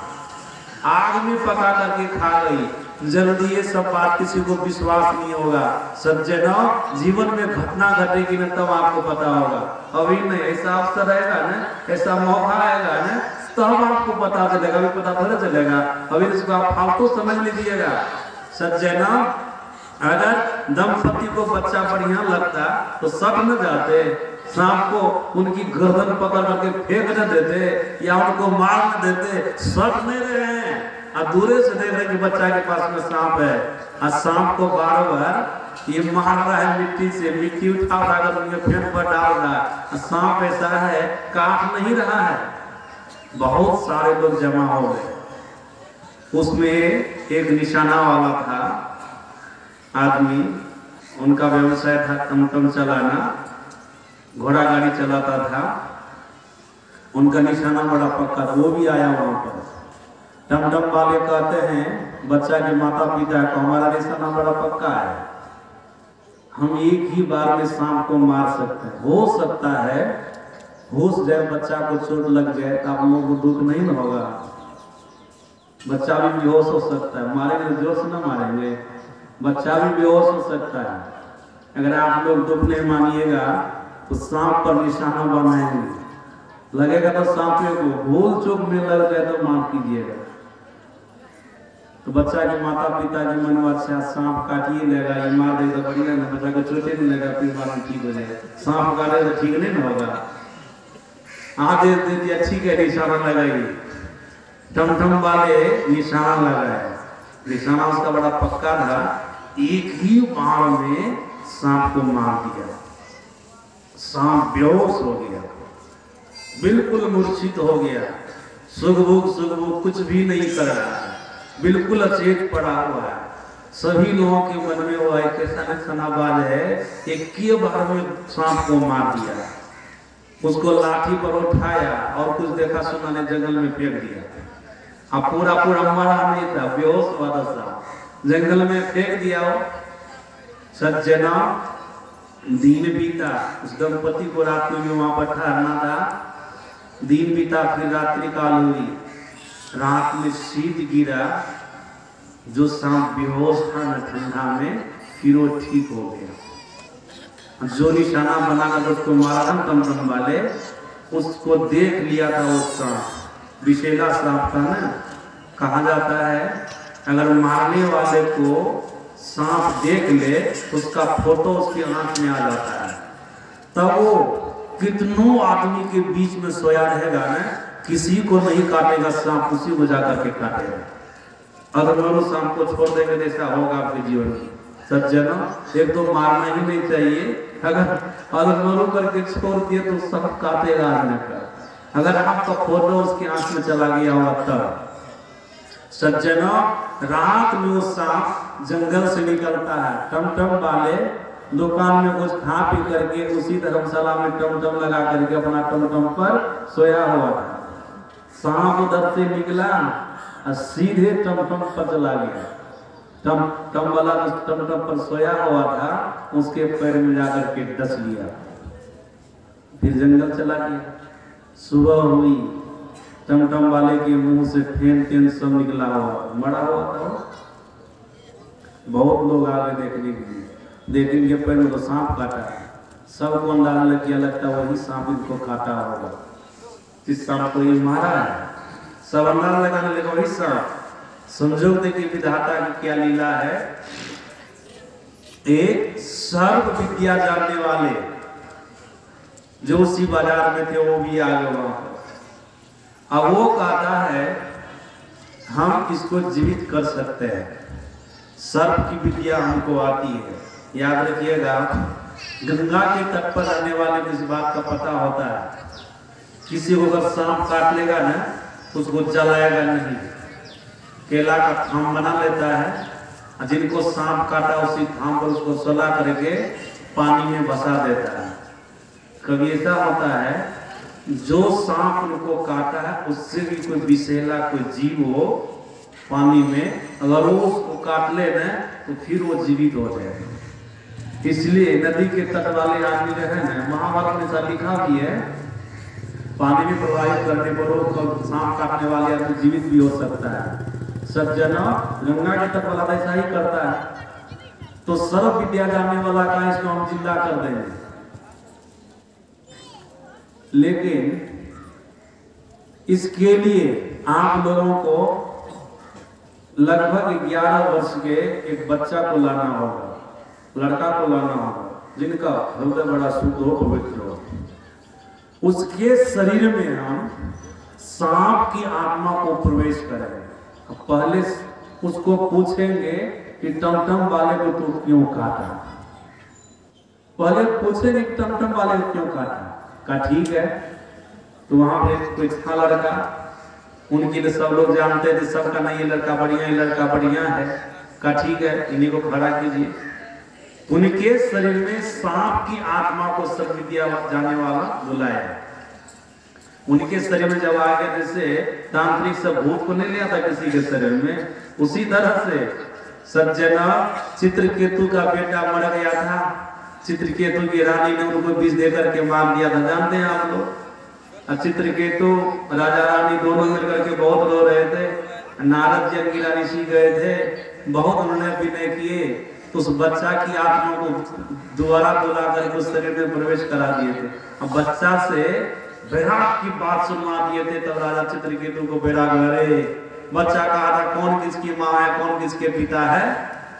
आग में पका करके खा गई। जल्दी ये सब बात किसी को विश्वास नहीं होगा। सज्जनों, जीवन में घटना घटेगी ना तब आपको पता होगा, अभी नहीं ऐसा अवसर आएगा ना, ऐसा मौका आएगा ना तब आपको पता चलेगा, अभी पता थोड़ा चलेगा, अभी इसको आप फालतू समझ लीजिएगा। सज्जनों, अगर दंपति को बच्चा बढ़िया लगता तो सब न जाते, सांप को उनकी गर्दन पकड़ करके फेंक न देते या उनको मार न देते। सब नहीं रहे हैं और दूरे से देख रहे कि बच्चा के पास में सांप है और सांप को बार बार ये मार रहा है मिट्टी से, मिट्टी उठा उठा कर उनके पेट पर डाल रहा है। सांप ऐसा है काट नहीं रहा है। बहुत सारे लोग जमा हो गए, उसमें एक निशाना वाला था आदमी, उनका व्यवसाय था टमटम चलाना, घोड़ा गाड़ी चलाता था, उनका निशाना बड़ा पक्का था। वो भी आया वहां पर। टमटम वाले कहते हैं बच्चा के माता पिता को हमारा निशाना बड़ा पक्का है, हम एक ही बार में सांप को मार सकते हैं, हो सकता है होश जाए, बच्चा को चोट लग जाए तो आप लोगों को दुख नहीं होगा, बच्चा भी बेहोश हो सकता है, मारेंगे जोश ना मारेंगे, बच्चा भी बेहोश हो सकता है। अगर आप लोग दुख नहीं मानिएगा तो सांप पर निशाना बनाएंगे, लगेगा तो सांप को भूल चूक में लग जाए तो माफ कीजिएगा। तो बच्चा के माता पिता की मनवा से सांप काटिए लेगा, ये मार देगा बढ़िया ना, बच्चा को चोटे नहीं लगा, फिर बात ठीक हो जाएगा। सांप काटे तो ठीक नहीं ना होगा, आधे दिन अच्छी का निशाना लगाइए। टमटम वाले निशाना लगाए, निशाना उसका बड़ा पक्का था, एक ही बार में सांप को मार दिया। सांप बेहोश हो गया, बिल्कुल मूर्छित हो गया, सुगबुग सुगबुग कुछ भी नहीं कर रहा है, बिल्कुल अचेत पड़ा हुआ है। सभी लोगों के मन में हुआ है कैसा निशानाबाज है, एक ही बार में सांप को मार दिया। उसको लाठी पर उठाया और कुछ देखा सुना ने जंगल में फेंक दिया। अब पूरा पूरा मरा नहीं था, बेहोश हुआ था, जंगल में फेंक दिया। सज्जना दिन बीता, उस दंपति को रात में वहां पर ठहरना था। दिन बीता, फिर रात्रि काल हुई, रात में शीत गिरा, जो सांप बेहोश था न ठंडा में, फिर वो ठीक हो गया। जो निशाना बनाकर उसको मारा था टमटम वाले, उसको देख लिया था वो सांप, विशेला सांप था ना। कहा जाता है अगर मारने वाले को सांप देख ले उसका फोटो उसकी आंख में आ जाता है, तब वो कितनों आदमी के बीच में सोया रहेगा ना, किसी को नहीं काटेगा सांप, उसी को जाकर के काटेगा। अगर वो सांप को छोड़ देंगे जैसा होगा आपके जीवन में। सज्जनों, एक तो मारना ही नहीं चाहिए, अगर अगर करके छोड़ दिए तो सांप काटेगा आदमी का, अगर आपका फोटो उसकी आंख में चला गया हुआ तब। सज्जनों, रात में वो सांप जंगल से निकलता है, टमटम वाले दुकान में कुछ खा पी करके उसी धर्मशाला में टमटम लगा करके अपना टमटम पर सोया हुआ था। सांप उधर से निकला और सीधे टमटम पर चला गया। टमटम वाला टमटम पर सोया हुआ था, उसके पैर में जाकर के डस लिया, फिर जंगल चला गया। सुबह हुई, टमटम वाले के मुंह से फेन तेन सब निकला हुआ, मरा हुआ था। बहुत लोग आ गए देखने के लिए, देखने के पैर में तो सांप काटा है, सबको अंदाजा लग गया, लगता वही सांप इनको काटा होगा, जिस सांप को ये मारा है। सब अंदाजा लगाने लगा वही सांप। समझो देखिए विधाता की क्या लीला है। एक सर्व विद्या जानने वाले जो उसी बाजार में थे वो भी आ गए वहां पर। अब वो कहता है हम इसको जीवित कर सकते हैं, सर्प की विद्या हमको आती है। याद रखिएगा, गंगा के तट पर रहने वाले को इस बात का पता होता है, किसी को अगर सांप काट लेगा ना उसको जलाएगा नहीं, केला का थाम बना लेता है, जिनको सांप काटा उसी थाम पर उसको सला करके पानी में बसा देता है। कभी ऐसा होता है जो सांप उनको काटा है उससे भी कोई विषैला कोई जीव हो पानी में, अगर वो उसको काट ले ना तो फिर वो जीवित हो जाए। इसलिए नदी के तट वाले आदमी जो है ना, महाभारत में ऐसा लिखा भी है, पानी में प्रवाहित करने पर वो सांप काटने वाले आदमी जीवित भी हो सकता है। सज्जनों, गंगा के तट वाला ऐसा ही करता है। तो सर्व विद्या जानने वाला का इसको हम जिंदा कर देंगे, लेकिन इसके लिए आप लोगों को लगभग ग्यारह वर्ष के एक बच्चा को लाना होगा। लड़का को लाना होगा जिनका हृदय बड़ा शुद्ध हो पवित्र हो, उसके शरीर में हम सांप की आत्मा को प्रवेश करें। पहले उसको पूछेंगे कि टमटम वाले को तू क्यों काटा, पहले पूछेंगे टमटम वाले को क्यों काटा, का ठीक है। तो वहां पे कोई था लड़का, उनकी सब लोग जानते थे सबका नहीं ये लड़का बढ़िया ये लड़का बढ़िया है, का ठीक है इन्हीं को खड़ा कीजिए। उनके शरीर में सांप की आत्मा को शक्ति दिया जाने वाला बुलाया। उनके शरीर में जब आएगा, जैसे तांत्रिक सब भूत को नहीं लिया था किसी के शरीर में, उसी तरह से सज्जना चित्रकेतु का बेटा मर गया था, चित्रकेतु की रानी ने उनको विष देकर के मार दिया था, जानते हैं आप लोग। चित्रकेतु राजा रानी दोनों मिल करके बहुत रो रहे थे, नारद जी की रानी सी गए थे, बहुत उन्होंने विनय किए, उस बच्चा की आत्मा को दोबारा बुला करके उस शरीर में प्रवेश करा दिए थे। अब बच्चा से बैराग की बात सुनवा दिए थे, तब राजा चित्रकेतु को बैराग लगे। बच्चा कहा था कौन किसकी माँ है कौन किसके पिता है,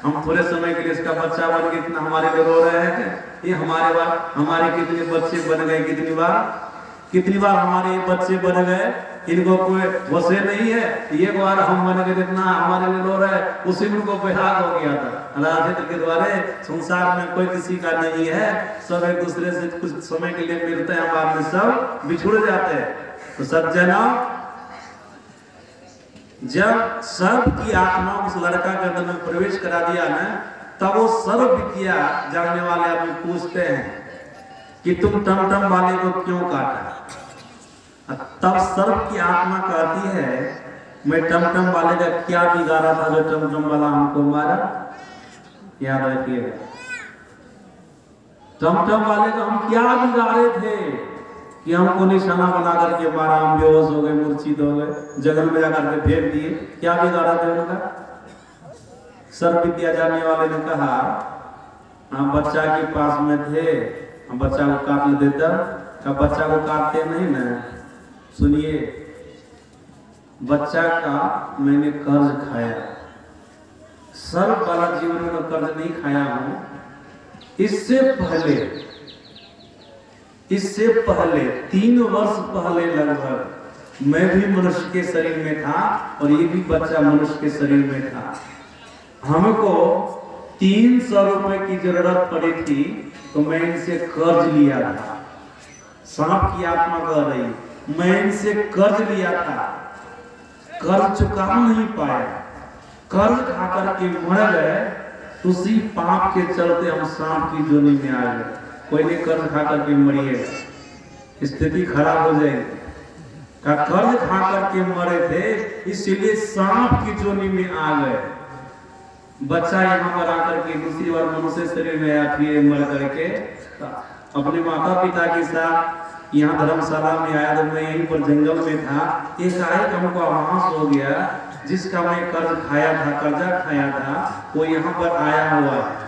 हम थोड़े समय के लिए इसका बच्चा बन के इतना हमारे लिए रो रहे हैं, ये हमारे बार हमारे कितने बच्चे बन गए, कितनी बार कितनी बार हमारे बच्चे बन गए, इनको कोई वसे नहीं है, ये बार हम बन गए इतना हमारे लिए रो रहे, उसी में उनको बैराग हो गया था। राधे के द्वारा संसार में कोई किसी का नहीं है, सब एक दूसरे से कुछ समय के लिए मिलते हैं, बाद में सब बिछुड़ जाते हैं। तो सज्जना जब सर्प की आत्मा उस लड़का के अंदर में प्रवेश करा दिया ना, तब वो सर्व विद्या जानने वाले आदमी पूछते हैं कि तुम टमटम वाले को क्यों काटा। तब सर्प की आत्मा कहती है मैं टमटम वाले का क्या बिगाड़ा था जो टमटम वाला हमको मारा, याद रखिएगा टमटम वाले को हम क्या बिगाड़े थे कि हमको निशाना बना करके मारा, हम बेहोश हो गए मूर्छित हो गए, जंगल में जाकर के फेंक दिए, क्या बिगाड़ा थे उनका। सर्व विद्या जानने वाले ने कहा हम बच्चा के पास में थे, हम बच्चा को काट देता, का बच्चा को काटते नहीं ना, सुनिए बच्चा का मैंने कर्ज खाया, सर्व वाला जीवन में कर्ज नहीं खाया हूं। इससे पहले इससे पहले तीन वर्ष पहले लगभग मैं भी मनुष्य के शरीर में था और ये भी बच्चा मनुष्य के शरीर में था, हमको तीन सौ रुपए की जरूरत पड़ी थी तो मैं इनसे कर्ज लिया था, सांप की आत्मा कह रही मैं इनसे कर्ज लिया था, कर्ज चुका नहीं पाया, कर्ज खाकर के मर गए, उसी पाप के चलते हम सांप की जोनी में आ गए। कोई ने कर्ज खाकर के मरिए स्थिति खराब हो जाएगी, का कर्ज खाकर के मरे थे इसीलिए सांप की जोनी में आ गए। बच्चा यहाँ पर आकर के दूसरी बार मनुष्य शरीर में आया, फिर मर करके अपने माता पिता के साथ यहाँ धर्मशाला में आया, तो मैं यहीं पर जंगल में था, ये शायद हमको आभास हो गया जिसका मैं कर्ज खाया था कर्जा खाया था वो यहाँ पर आया हुआ है,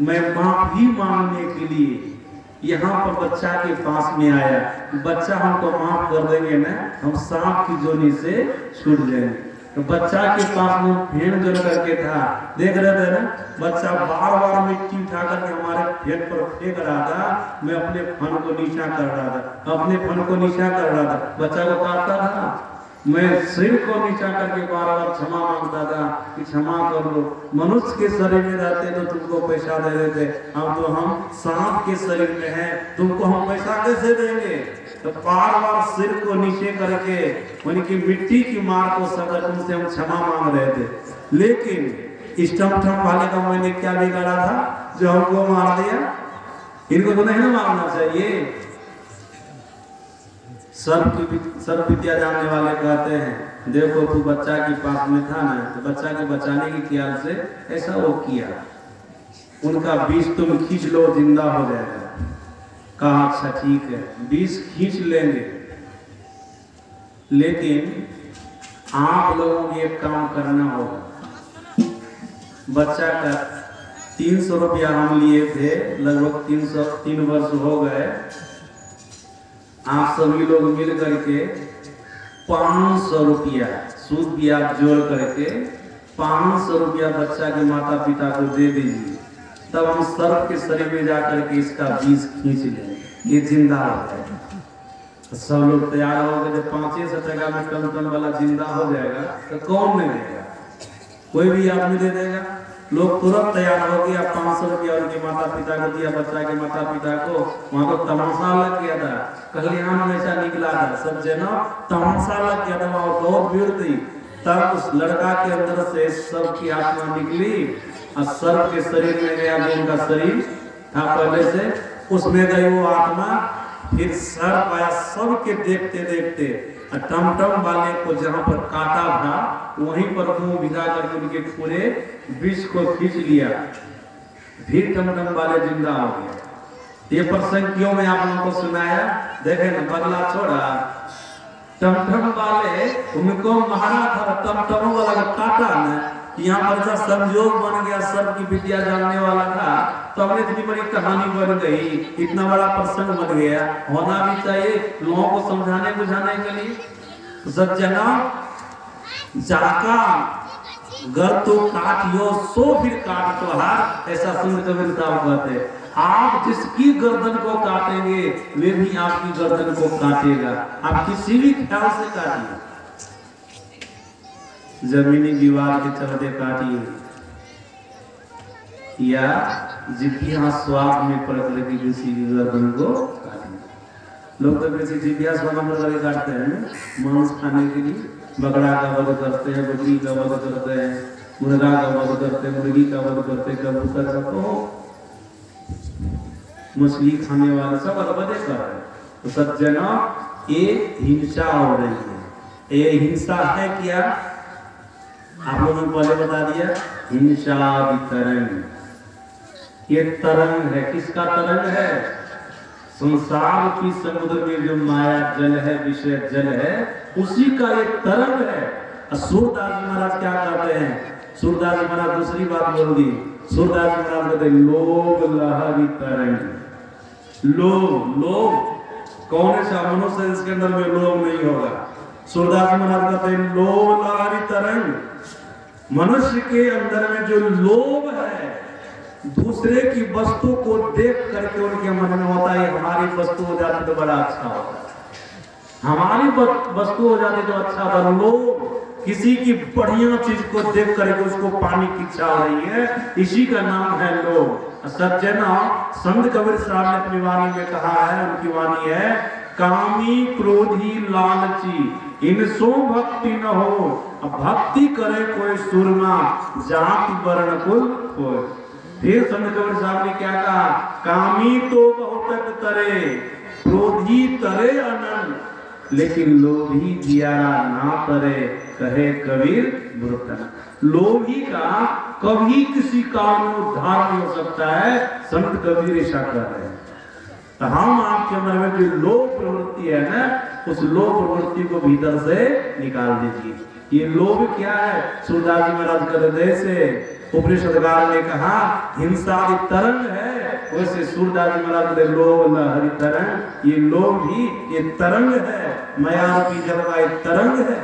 मैं माफी मांगने के लिए यहाँ पर बच्चा के पास में आया, बच्चा हमको माफ कर देंगे ना, हम सांप की जोनी से छूट जाएंगे। तो बच्चा के पास में फेंक जोड़ करके था, देख रहे थे ना बच्चा बार बार मिट्टी उठा करके हमारे फेंक पर फेंक रहा था, मैं अपने फन को नीचा कर रहा था अपने फन को नीचा कर रहा था, बच्चा को काटता था, मैं शिव को नीचा करके बार बार क्षमा मांगता था कि क्षमा कर दो, मनुष्य के शरीर में रहते तो तुमको पैसा दे देते, अब तो हम सांप के शरीर में हैं तुमको हम पैसा कैसे देंगे। तो बार बार सिर को नीचे करके उनकी मिट्टी की मार को सकर उनसे हम क्षमा मांग रहे थे, लेकिन इस टमटम वाले का मैंने क्या बिगाड़ा था जो हमको मार दिया, इनको तो नहीं मारना चाहिए। सर्व की सर्व विद्या जानने वाले कहते हैं देखो तू बच्चा के पास में था ना, तो बच्चा के बचाने की ख्याल से ऐसा वो किया, उनका बीज तुम खींच लो जिंदा हो जाएगा। कहा अच्छा ठीक है बीज खींच लेंगे, लेकिन आप लोगों को एक काम करना होगा, बच्चा का तीन सौ रुपया हम लिए थे, लगभग तीन सौ तीन वर्ष हो गए, आप सभी लोग मिल करके पाँच सौ रुपया सूद ब्याज जोड़ करके पाँच सौ रुपया बच्चा के माता पिता को दे दीजिए, तब हम सर्प के शरीर में जाकर के इसका बीज खींच लें, ये जिंदा हो जाएगा। सब लोग तैयार हो गए। जब पांचे सौ टका में कम कम वाला जिंदा हो जाएगा तो कौन ले लेगा? कोई भी आदमी ले लेगा। लोग तुरंत तैयार हो गया। पाँच सौ रुपया उनके माता पिता को दिया, बच्चा के माता पिता को। वहाँ को तमाशा लग गया था, कल्याण हमेशा निकला था, सब जनो तमाशा लग गया था, वहाँ बहुत भीड़ थी। तब उस लड़का के अंदर से सबकी आत्मा निकली, सर्प के शरीर में गया। जो उनका शरीर था पहले से, उसमें गई वो आत्मा। फिर सर्प आया, सबके देखते देखते टमटम वाले को जहाँ पर काटा था वहीं पर मुंह भिगा करके उनके पूरे बीज को खींच लिया। फिर टमटम वाले जिंदा हो गया। ये प्रसंग क्यों मैं आप लोगों को सुनाया? देखे ना, बदला छोड़ा। टमटम वाले उनको मारा था, टमटम वाला को काटा ना। यहाँ पर संयोग बन गया, सर्प की विद्या जानने वाला था तो हमने इतनी बड़ी कहानी बन गई, इतना बड़ा प्रसंग बन गया। होना भी चाहिए लोगों को समझाने बुझाने के लिए। सज्जना जाका गर तो काटियो सो फिर काट तोहार, ऐसा संत कबीर साहब कहते हैं। आप जिसकी गर्दन को काटेंगे वे भी आपकी गर्दन को काटेगा। आप किसी भी ख्याल से काटिए। जमीनी विवाद के चलते काटिए या जिनकी हाँ स्वाद में पड़ लगी किसी गर्दन को काटिए। लोग तो वैसे जिभ्या स्वाद में लगे काटते हैं, मांस खाने के लिए। बकरा का वध करते हैं, बकरी का वध करते हैं, मुर्गा का वध करते हैं, मुर्गी का वध करते हैं, कबूतर का, तो मछली खाने वाले सब अलग कर रहे हैं। तो सज्जनों ये हिंसा हो रही है। ये हिंसा है क्या? आप लोगों को पहले बता दिया, हिंसा तरंग। ये तरंग है, किसका तरंग है? संसार की समुद्र में जो माया जल है, विषय जल है, उसी का ये तरंग है। सूरदास महाराज क्या कहते हैं? सूरदास महाराज दूसरी बात बोल दी। सूरदास महाराज कहते हैं लोभ लहरी तरंग। लोभ, लोभ कौन सा मनुष्य इसके अंदर में लोभ नहीं होगा? सूरदास महाराज कहते हैं लोभ लहरी तरंग। मनुष्य के अंदर में जो लोभ है, दूसरे की वस्तु को देख करके उनके मन में होता है हमारी वस्तु हो जाती तो बड़ा अच्छा होता, हमारी वस्तु हो जाती तो अच्छा होता। लोभ, किसी की बढ़िया चीज को देख करके उसको पाने की इच्छा हो रही है, इसी का नाम है लोभ। सज्जनों, संत कबीर साहब ने अपनी वाणी में कहा है, उनकी वाणी है, कामी क्रोधी लालची इनसो भक्ति न हो, भक्ति करे कोई सूरमा जाति वर्ण कुल हो। फिर संत कबीर साहब ने क्या कहा? कामी तो बहुत तरे, क्रोधी तरे अनंत, लेकिन लोभी जियारा ना तरे, कहे कबीर भुरतन। लोभी का कभी किसी काम में उद्धार नहीं हो सकता है। संत कबीर ऐसा कर रहे हैं। हम आपके मन में जो लोभ प्रवृत्ति है ना, उस लोभ प्रवृत्ति को भीतर से निकाल दीजिए। ये लोभ क्या है? सूरदास जी महाराज के हृदय से उपनिषदकार ने कहा हिंसा की तरंग है, वैसे सूरदास जी महाराज के लोभ लहरी तरंग। ये लोभ भी ये तरंग है, माया की जलवायु तरंग है।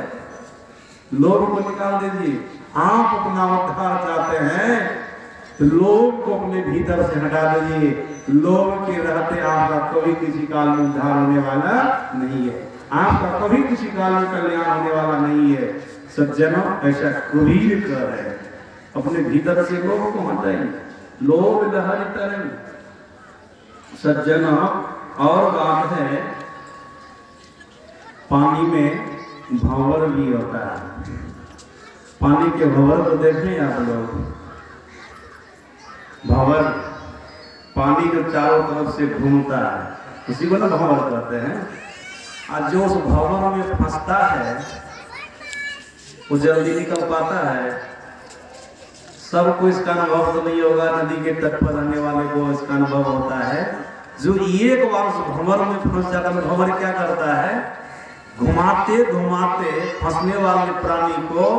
लोभ को निकाल दीजिए। आप अपना उद्धार चाहते हैं तो लोभ को अपने भीतर से हटा दीजिए। लोभ के रहते आपका कभी किसी काल में उद्धार होने वाला नहीं है, आपका कभी किसी काल में कल्याण होने वाला नहीं है। सज्जनों, ऐसा कबीर कर रहे हैं, अपने भीतर से लोभ को हटाइए, लोभ लहरी तरंग। सज्जनों, और बात है, पानी में भंवर भी होता है। पानी के भंवर को देखें आप लोग। भंवर पानी के चारों तरफ से घूमता है, उसी को ना भंवर कहते हैं। और जो उस भंवर में फंसता है वो जल्दी निकल पाता है। सबको इसका अनुभव तो नहीं होगा, नदी के तट पर रहने वाले को इसका अनुभव होता है। जो एक बार उस भंवर में फंस जाता है, भंवर क्या करता है? घुमाते घुमाते फंसने वाले प्राणी को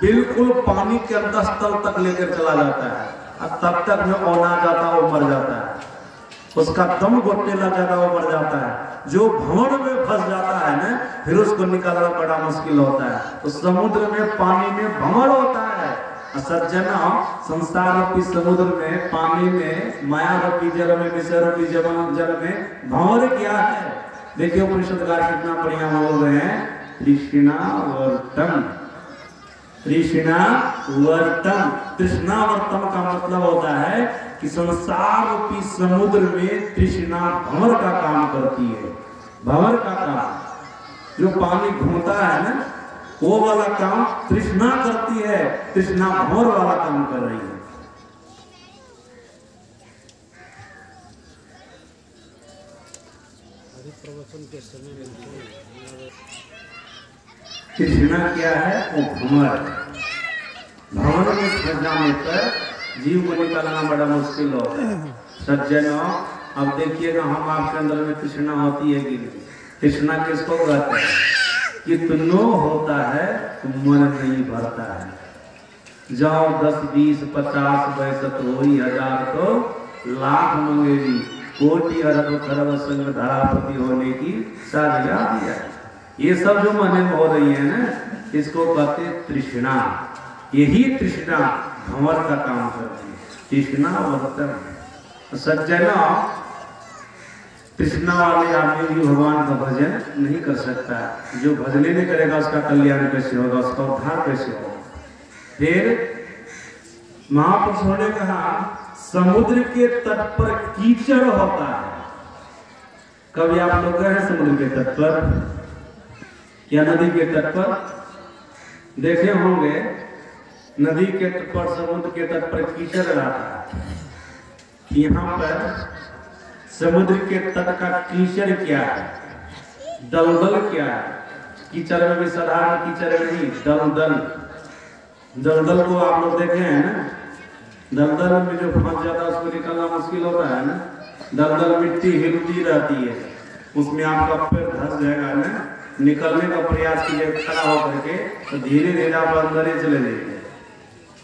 बिल्कुल पानी के अंदर तल तक लेकर चला जाता है। तब तक जो औना जाता है वो मर जाता है, उसका दम घोटने लग जाता है, वो मर जाता है। जो भंवर में फंस जाता है ना, फिर उसको निकालना बड़ा मुश्किल होता है। उस समुद्र में पानी में भंवर होता है। सज्जना संसार रूपी समुद्र में, पानी में, माया रूपी जल में, विषय रूपी जल में भंवर किया है। देखिए उपनिषदकार कितना बढ़िया बोल रहे हैं, तृष्णा वर्तम, तृष्णा वर्तम। तृष्णा वर्तम का मतलब होता है कि संसार रूपी समुद्र में तृष्णा भंवर का काम करती है। भंवर का काम, जो पानी घूमता है ना, वो वाला काम तृष्णा करती है, तृष्णा भंवर वाला काम कर रही है। तृष्णा क्या है? वो भंवर। भंवर में फंस जाने पर जीव को निकालना बड़ा मुश्किल हो। सज्जनों, अब देखिएगा हम आपके अंदर में तृष्णा होती है कि तृष्णा किसको कहते हैं? कितनो होता है तो मन नहीं भरता है। जाओ दस बीस पचास पैंसठ हो हजार तो लाख मंगेगी, कोटि अरब खरब संग धरापति होने की साजिया दिया। ये सब जो मन में हो रही है ना, इसको कहते तृष्णा। यही तृष्णा भंवर का काम करती है, तृष्णा वर्तन। सज्जना, तृष्णा वाले आदमी भी भगवान का भजन नहीं कर सकता। जो भजने नहीं करेगा उसका कल्याण कैसे होगा, उसका उद्धार कैसे होगा? फिर महापुरुषों ने कहा समुद्र के तट पर कीचड़ होता है। कभी आप लोग गए हैं समुद्र के तट पर या नदी के तट पर? देखे होंगे नदी के तट पर, समुद्र के तट पर कीचड़ रहता है। यहाँ पर समुद्र के तट का कीचड़ क्या है? दलदल क्या है? कीचड़ में भी साधारण कीचड़ नहीं, दलदल। दलदल को आप लोग देखे हैं ना, दलदल में जो फंस जाता है उसको निकालना मुश्किल होता है ना। दलदल मिट्टी हिलती रहती है, उसमें आपका पैर धंस जाएगा ना, निकलने का प्रयास कीजिए खड़ा होकर के, तो धीरे धीरे आप अंदर ही चले जाइए।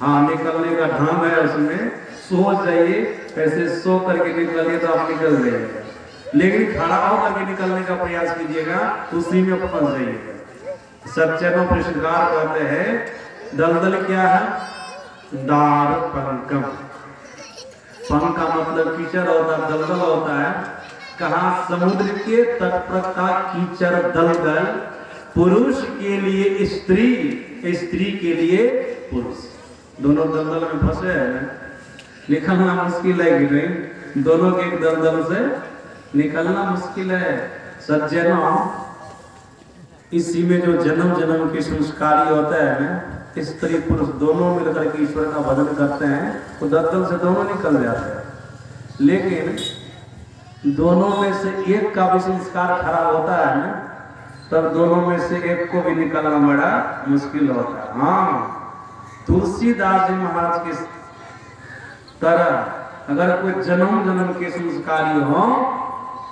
हाँ, निकलने का ढंग है, उसमें सोच जाइए, कैसे सो करके निकलिए तो आप निकल जाइएगा, लेकिन खड़ा होकर के निकलने का प्रयास कीजिएगा उसी में फंस जाइएगा। सच्चैनों प्रश्नकार कहते हैं दलदल क्या है? दार पंकम। पंक का मतलब कीचड़ होता है, दलदल होता है। कहा समुद्र के तट पर का कीचड़ दलदल, पुरुष के लिए स्त्री, स्त्री के लिए पुरुष, दोनों दलदल में फंसे हैं। निकलना मुश्किल है कि नहीं? दोनों के एक दलदल से निकलना मुश्किल है। सज्जनों, इसी में जो जन्म जन्म के संस्कारी होते हैं ना, स्त्री पुरुष दोनों मिलकर के ईश्वर का भजन करते हैं, तो दलदल से दोनों निकल जाते हैं। लेकिन दोनों में से एक का भी संस्कार खराब होता है ना, तब दोनों में से एक को भी निकलना बड़ा मुश्किल होता है। हाँ, तुलसीदास जी महाराज के तरह अगर कोई जन्म जन्म के संस्कारी हो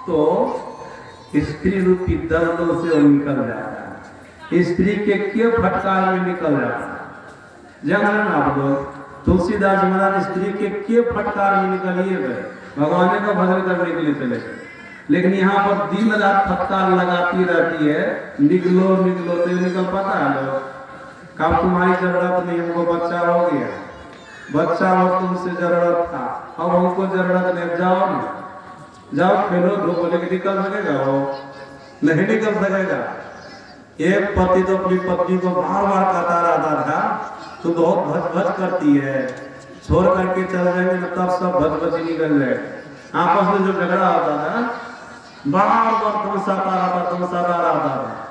तो स्त्री रूपी दलदल से वो निकल जाता है, स्त्री के के फटकार में निकल जाता है। जान रहे आप लोग, तुलसीदास महाराज स्त्री के के फटकार में निकलिए गए, भगवान का भजन करने के लिए चले गए, लेकिन यहाँ पर दिन रात फटकार लगाती रहती है, निकलो निकलो, तो निकल पाता है लोग? कब तुम्हारी जरूरत नहीं, हमको बच्चा हो गया, बच्चा हो तुमसे जरूरत था, अब हमको जरूरत नहीं, जाओ ना, जाओ खेलो धूप, लेकिन निकल सकेगा वो? नहीं निकल सकेगा। एक पति तो अपनी पत्नी को बार बार कहता रहता था तू बहुत भज भज करती है, छोड़ करके चल जाएंगे ना, तब सब भज भज निकल जाएगा। आपस में जो झगड़ा होता था बार बार तुम सता रहा तुम सता रहा था।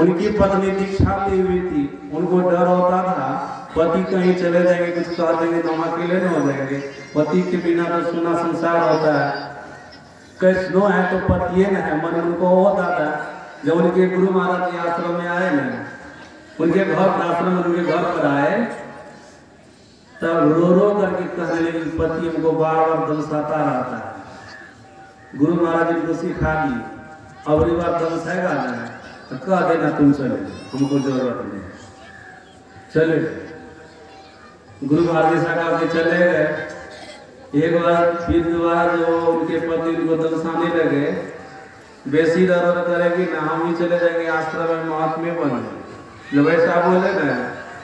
उनकी पत्नी दीक्षा ली हुई थी, उनको डर होता था पति कहीं चले जाएंगे, कुछ कह देंगे तो हम अकेले न हो जाएंगे, पति के बिना तो सुना संसार होता है, कृष्णो है तो पतिये न है, मन उनको होता था। जब उनके गुरु महाराज जी आश्रम में आए न, उनके घर आश्रम उनके घर पर आए, तब रो रो करके कहने लगे पति हमको बार बार दंशाता रहता है। गुरु महाराज इनको सिखा दी अब बार दंशाएगा ना तो कह देना तुम चले, हमको जरूरत नहीं, चले। गुरु महाराज साहब के चले गए। एक बार फिर दोबारा जो उनके पति उनको दर्शाने लगे, बेसी दर्द करेगी ना, हम ही चले जाएंगे आश्रम में, महात्मे बने। जब ऐसा बोले ना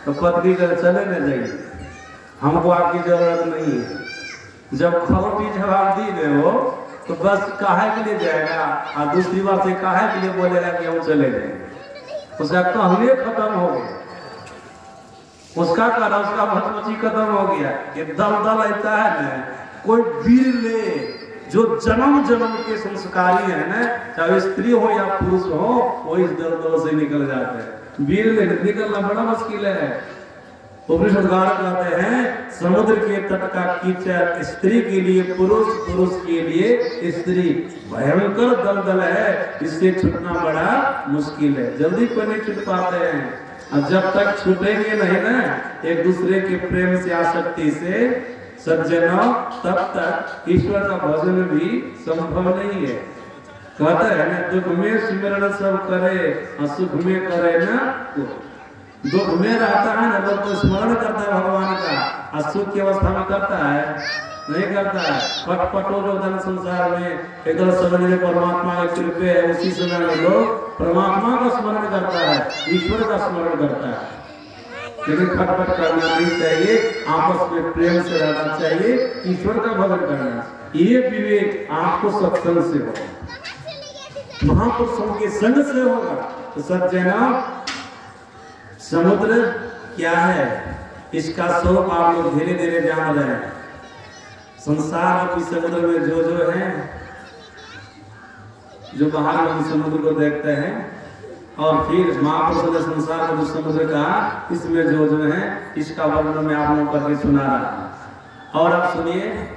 तो पत्नी कर चले न जाइए, हमको आपकी जरूरत नहीं है। जब खरोटी जवाब दी दे वो तो बस काहे के लिए जाएगा, और दूसरी बार से काहे के लिए बोलेगा कि हम चले जाएंगे। उसका कहने खत्म हो गया, उसका कहना उसका भटमची खत्म हो गया। ये दल दल ऐसा है न, कोई वीर ले जो जन्म जन्म के संस्कारी है ना, चाहे स्त्री हो या पुरुष हो, वो इस दल दल से निकल जाते हैं। वीर ले निकलना बड़ा मुश्किल है। उपनिषदगार कहते हैं समुद्र के तट का कीचड़ स्त्री के लिए पुरुष, पुरुष के लिए स्त्री, भयंकर दल दल है, इससे छुटना बड़ा मुश्किल है। जल्दी कोई नहीं छुट पाते हैं। और जब तक छूटेंगे नहीं ना एक दूसरे के प्रेम से आसक्ति से सज्जनों, तब तक ईश्वर का भजन भी संभव नहीं है। कहते हैं ना दुख में स्मरण सब करे और सुख में करे ना, दुख में रहता है ना तब तो स्मरण करता है भगवान का, और सुख की अवस्था में करता है नहीं करता है। पट पटोर संसार में एकदम समझे परमात्मा का कृपा है, उसी समय में लोग परमात्मा का स्मरण करता है, ईश्वर का स्मरण करता है। लेकिन खटपट करना नहीं चाहिए, आपस में प्रेम से रहना चाहिए, ईश्वर का भजन करना। ये विवेक आपको सत्संग से होगा, महापुरुषों के संग से होगा। तो सज्जनों, समुद्र क्या है इसका स्वरूप आप लोग धीरे धीरे जान रहे हैं। संसार की समुद्र में जो जो है, जो बाहर हम समुद्र को देखते हैं, और फिर महापुरुष संसार का जो समुद्र का, इसमें जो जो है, इसका वर्णन में आप लोगों को सुना रहा। और आप सुनिए,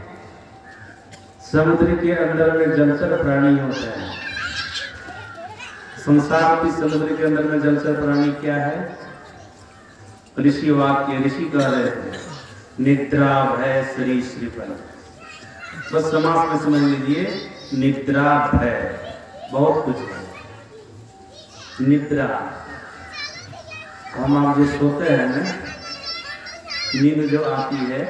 समुद्र के अंदर में जलचर प्राणी होते हैं। संसार की समुद्र के अंदर में जलचर प्राणी क्या है? ऋषि वाक्य, ऋषि कह रहे थे निद्रा भय श्री श्री पर, बस समाज में समझ लीजिए, निद्रा भय बहुत कुछ है। निद्रा, हम आप जो सोते हैं ना, नींद जो आती है,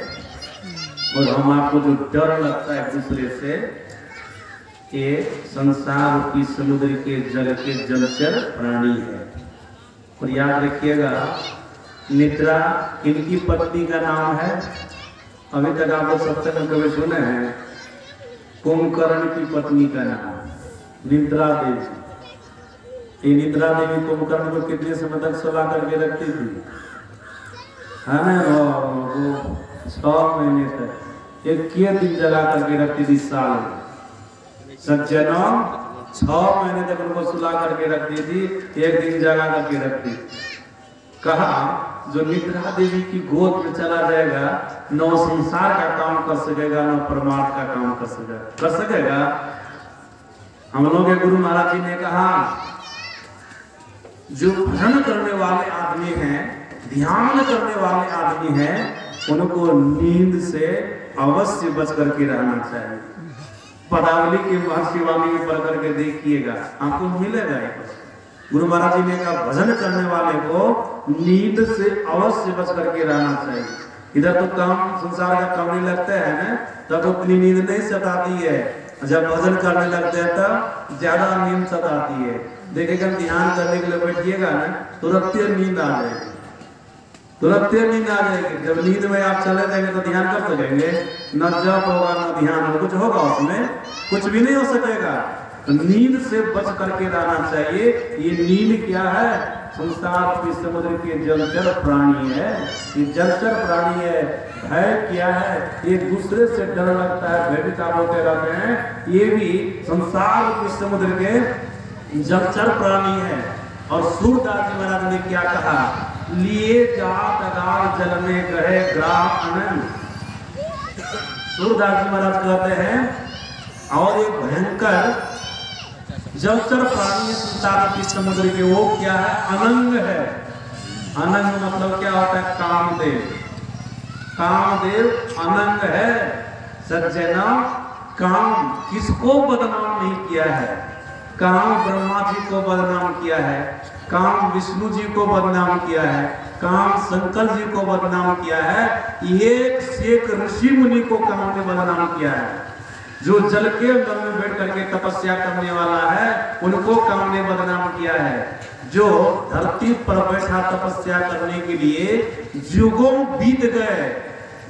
और हम आपको जो डर लगता है दूसरे से, ये संसार की समुद्र के जल के जलचर प्राणी है। और याद रखिएगा, निद्रा इनकी पत्नी का नाम है। अभी तक आप लोग सत्संग कभी सुने हैं? कुंभकर्ण की पत्नी का नाम निद्रा देवी। ये निद्रा देवी कुंभकर्ण को कितने समय तक सुला करके रखती थी? है ना, वो सौ महीने तक एक दिन जला करके रखती थी साल में। सज्जनों, छह महीने तक उनको सुला करके रखती थी, एक दिन जला करके रखती थी। कहा जो निद्रा देवी की गोद में चला जाएगा न संसार का काम कर सकेगा, न परमार्थ का काम कर सकेगा कर सकेगा हम लोग के गुरु महाराज जी ने कहा, जो भजन करने वाले आदमी हैं, ध्यान करने वाले आदमी हैं, उनको नींद से अवश्य बच करके रहना चाहिए। पदावली के महर्षि वाली पढ़ करके देखिएगा, आपको मिलेगा। गुरु महाराज जी ने कहा भजन करने वाले को नींद से अवश्य बच करके रहना चाहिए। इधर तो काम, संसार का काम नहीं लगता है ना, तब उतनी नींद नहीं सताती है। जब भजन करने लगते हैं तब ज्यादा नींद सताती है। देखिएगा, ध्यान करने के लिए बैठिएगा ना, तुरंत नींद आ जाएगी, तुरंत नींद आ जाएगी। जब नींद में आप चले जाएंगे तो ध्यान कर सकेंगे? न जप होगा, न ध्यान होगा, कुछ होगा उसमें? कुछ भी नहीं हो सकेगा। नींद से बच करके रहना चाहिए। ये नींद क्या है? संसार के समुद्र के जलचर प्राणी है। ये जलचर प्राणी है। भय क्या है? ये दूसरे से डर लगता है, भयभीत होते रहते हैं। ये भी संसार के समुद्र के जलचर प्राणी है। और सूरदास जी महाराज ने क्या कहा? लिए जात अगार जल में गहे ग्राम अनंत। सूरदास जी महाराज कहते हैं, और एक भयंकर जलचर प्राणी संसार के समुद्र के, वो क्या है? अनंग है। अनंग मतलब क्या होता है? कामदेव। कामदेव अनंग है। सज्जना, काम किसको बदनाम नहीं किया है? काम ब्रह्मा जी को बदनाम किया है, काम विष्णु जी को बदनाम किया है, काम शंकर जी को बदनाम किया है, एक से एक ऋषि मुनि को काम ने बदनाम किया है। जो जल के अंदर में बैठ करके तपस्या करने वाला है उनको कम ने बदनाम किया है। जो धरती पर बैठा तपस्या करने के लिए युगों बीत गए,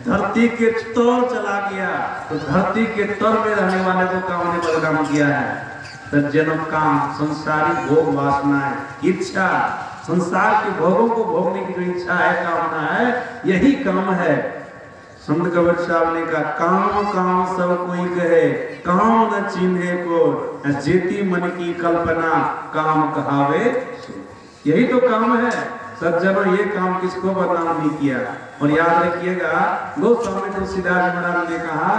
धरती के तर चला गया, तो धरती के तर में रहने वाले को काम ने बदनाम किया है। तो जन्म, काम, संसारी भोग वासनाएं, इच्छा, संसार के भोगों को भोगने की जो इच्छा है, कामना है, यही काम है। संत कबीर साहब ने कहा, काम काम सब कोई कहे, काम न चिन्हे को, जेती मन की कल्पना, काम कहावे। यही तो काम है सज्जनों, ये काम किसको बदनाम नहीं किया। और याद रखिएगा, गोस्वामी तुलसीदास महाराज ने कहा,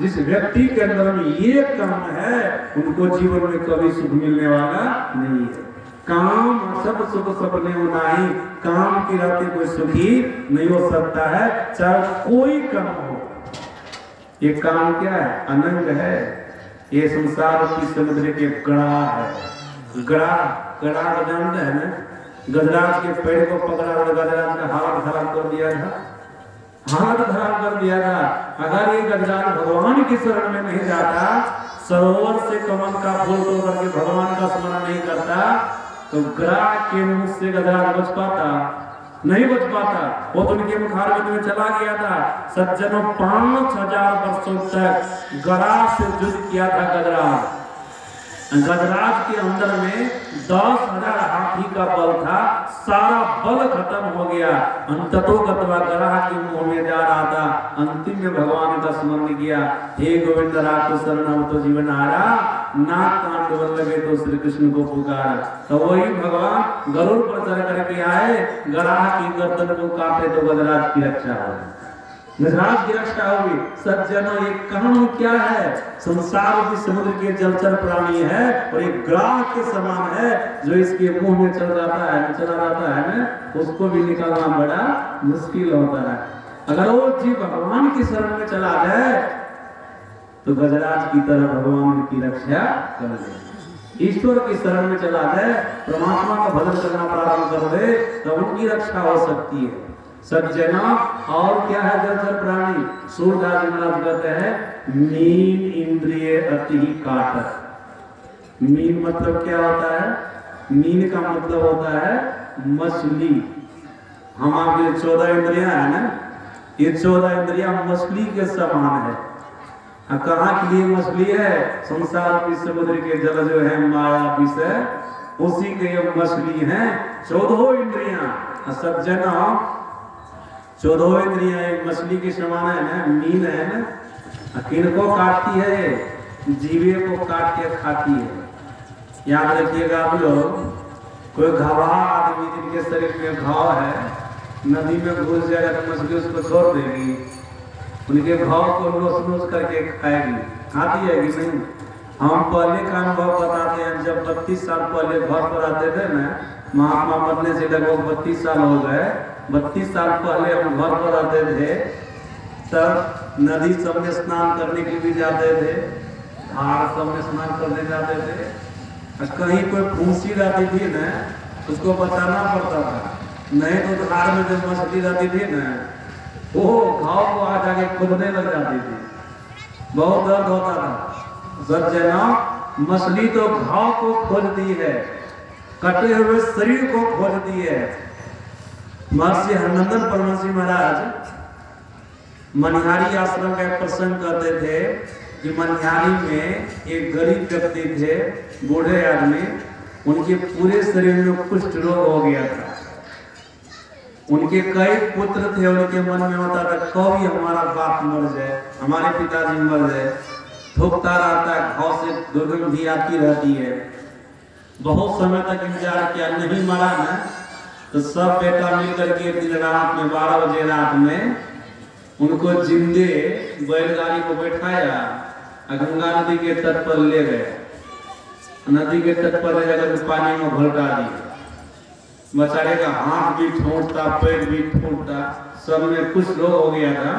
जिस व्यक्ति के अंदर में ये काम है उनको जीवन में कभी सुख मिलने वाला नहीं है। काम सब सुख सबने उनाई, काम की रातें कोई सुखी नहीं हो सकता है, चाहे कोई काम हो। ये काम क्या है? अनंग है। ये संसार की समुद्र के गड़ा है। गड़ा गड़ा जानते हैं ना, गजराज के पेड़ को पकड़ा और गजराज का हाथ खराब कर दिया था, हाथ खराब कर दिया था। अगर ये गजराज भगवान की शरण में नहीं जाता, सरोवर से कमल का फूल तोड़ के भगवान का स्मरण नहीं करता, तो गड़ा के मुख से गजराज बच पाता? नहीं बच पाता, वो तो उनके मुखारविंद में चला गया था। सज्जनों, पांच हजार वर्षों तक गड़ा से युद्ध किया था गजराज। गजराज के अंदर में दस हजार हाथी का बल था, सारा बल खत्म हो गया। अंततो गत्वा गड़ा के मुंह में जा रहा था, अंतिम में भगवान का स्मरण किया। हे गोविंद राघव शरणम तो जीवन हारा, नाथ कांड लगे तो श्री कृष्ण को पुकार। तो वही भगवान गरुड़ पर चढ़ करके आए, गड़ा की गर्दन को काटे तो गजराज की रक्षा हो, गजराज की रक्षा हुई। सज्जनों, ये काम क्या है? संसार की समुद्र के जलचर प्राणी है और एक गड़ा के समान है, जो इसके मुंह में चल जाता है चला जाता है ना, उसको भी निकालना बड़ा मुश्किल होता है। अगर वो जीव भगवान की शरण में चला जाए तो गजराज की तरह भगवान की रक्षा कर दे। ईश्वर की शरण में चला जाए, परमात्मा का भजन करना प्रारंभ कर दे, तो उनकी रक्षा हो सकती है। सज्जना, और क्या है जलचर प्राणी? सूरदास महाराज कहते हैं, मीन इंद्रिय अति काटक। मीन मतलब क्या होता है? मीन का मतलब होता है मछली। हम आपके चौदह इंद्रिया है ना, ये चौदह इंद्रिया मछली के समान है। कहाँ की ये मछली है? संसार की समुद्र के जल जो है माया विष है, उसी के ये मछली है, चौदहों इंद्रिया। सज्जनों, चौदहों इंद्रिया एक मछली के समान है ना, मीन है ना। किनको काटती है? जीवे को काट के खाती है। याद रखिएगा आप लोग, कोई घबरा आदमी जिनके शरीर में घाव है, नदी में घुस जाएगा तो मछली उसको छोड़ देगी, उनके भाव को नोच नोच करके खाएगी। खाती है कि नहीं? हम पहले का अनुभव बताते हैं। जब बत्तीस साल पहले घर पर आते थे ना, महात्मा बनने से लगभग बत्तीस साल हो गए, बत्तीस साल पहले हम घर पर आते थे, तब नदी सब में स्नान करने के लिए जाते थे, धार सब में स्नान करने जाते थे। कहीं कोई फूसी रहती थी ना, उसको बचाना पड़ता था, नहीं तो धार में जब मछली रहती थी ना, वो घाव को आ जाके खुदने लग जाती थी, बहुत दर्द होता था। सज्जनों, मछली तो घाव को खोलती है, कटे हुए शरीर को खोलती है। महर्षि हरनंदन परमहंस महाराज मनिहारी आश्रम का प्रसंग करते थे कि मनिहारी में एक गरीब व्यक्ति थे, बूढ़े आदमी, उनके पूरे शरीर में कुष्ठ रोग हो गया था। उनके कई पुत्र थे, उनके मन में होता था कभी हमारा बाप मर जाए, हमारे पिताजी मर जाए, थूकता रहता है, घाव से दुर्गंध भी आती रहती है। बहुत समय तक इंतजार किया, नहीं मरा ना, तो सब बेटा मिलकर के दिन रात में बारह बजे रात में उनको जिंदे बैलगाड़ी को बैठाया और गंगा नदी के तट पर ले गए। नदी के तट पर ले जाकर पानी में घोलटा दिया। बेचारे का हाथ भी ठोंटता, पेट भी ठोंटता, सब में कुछ रोग हो गया था।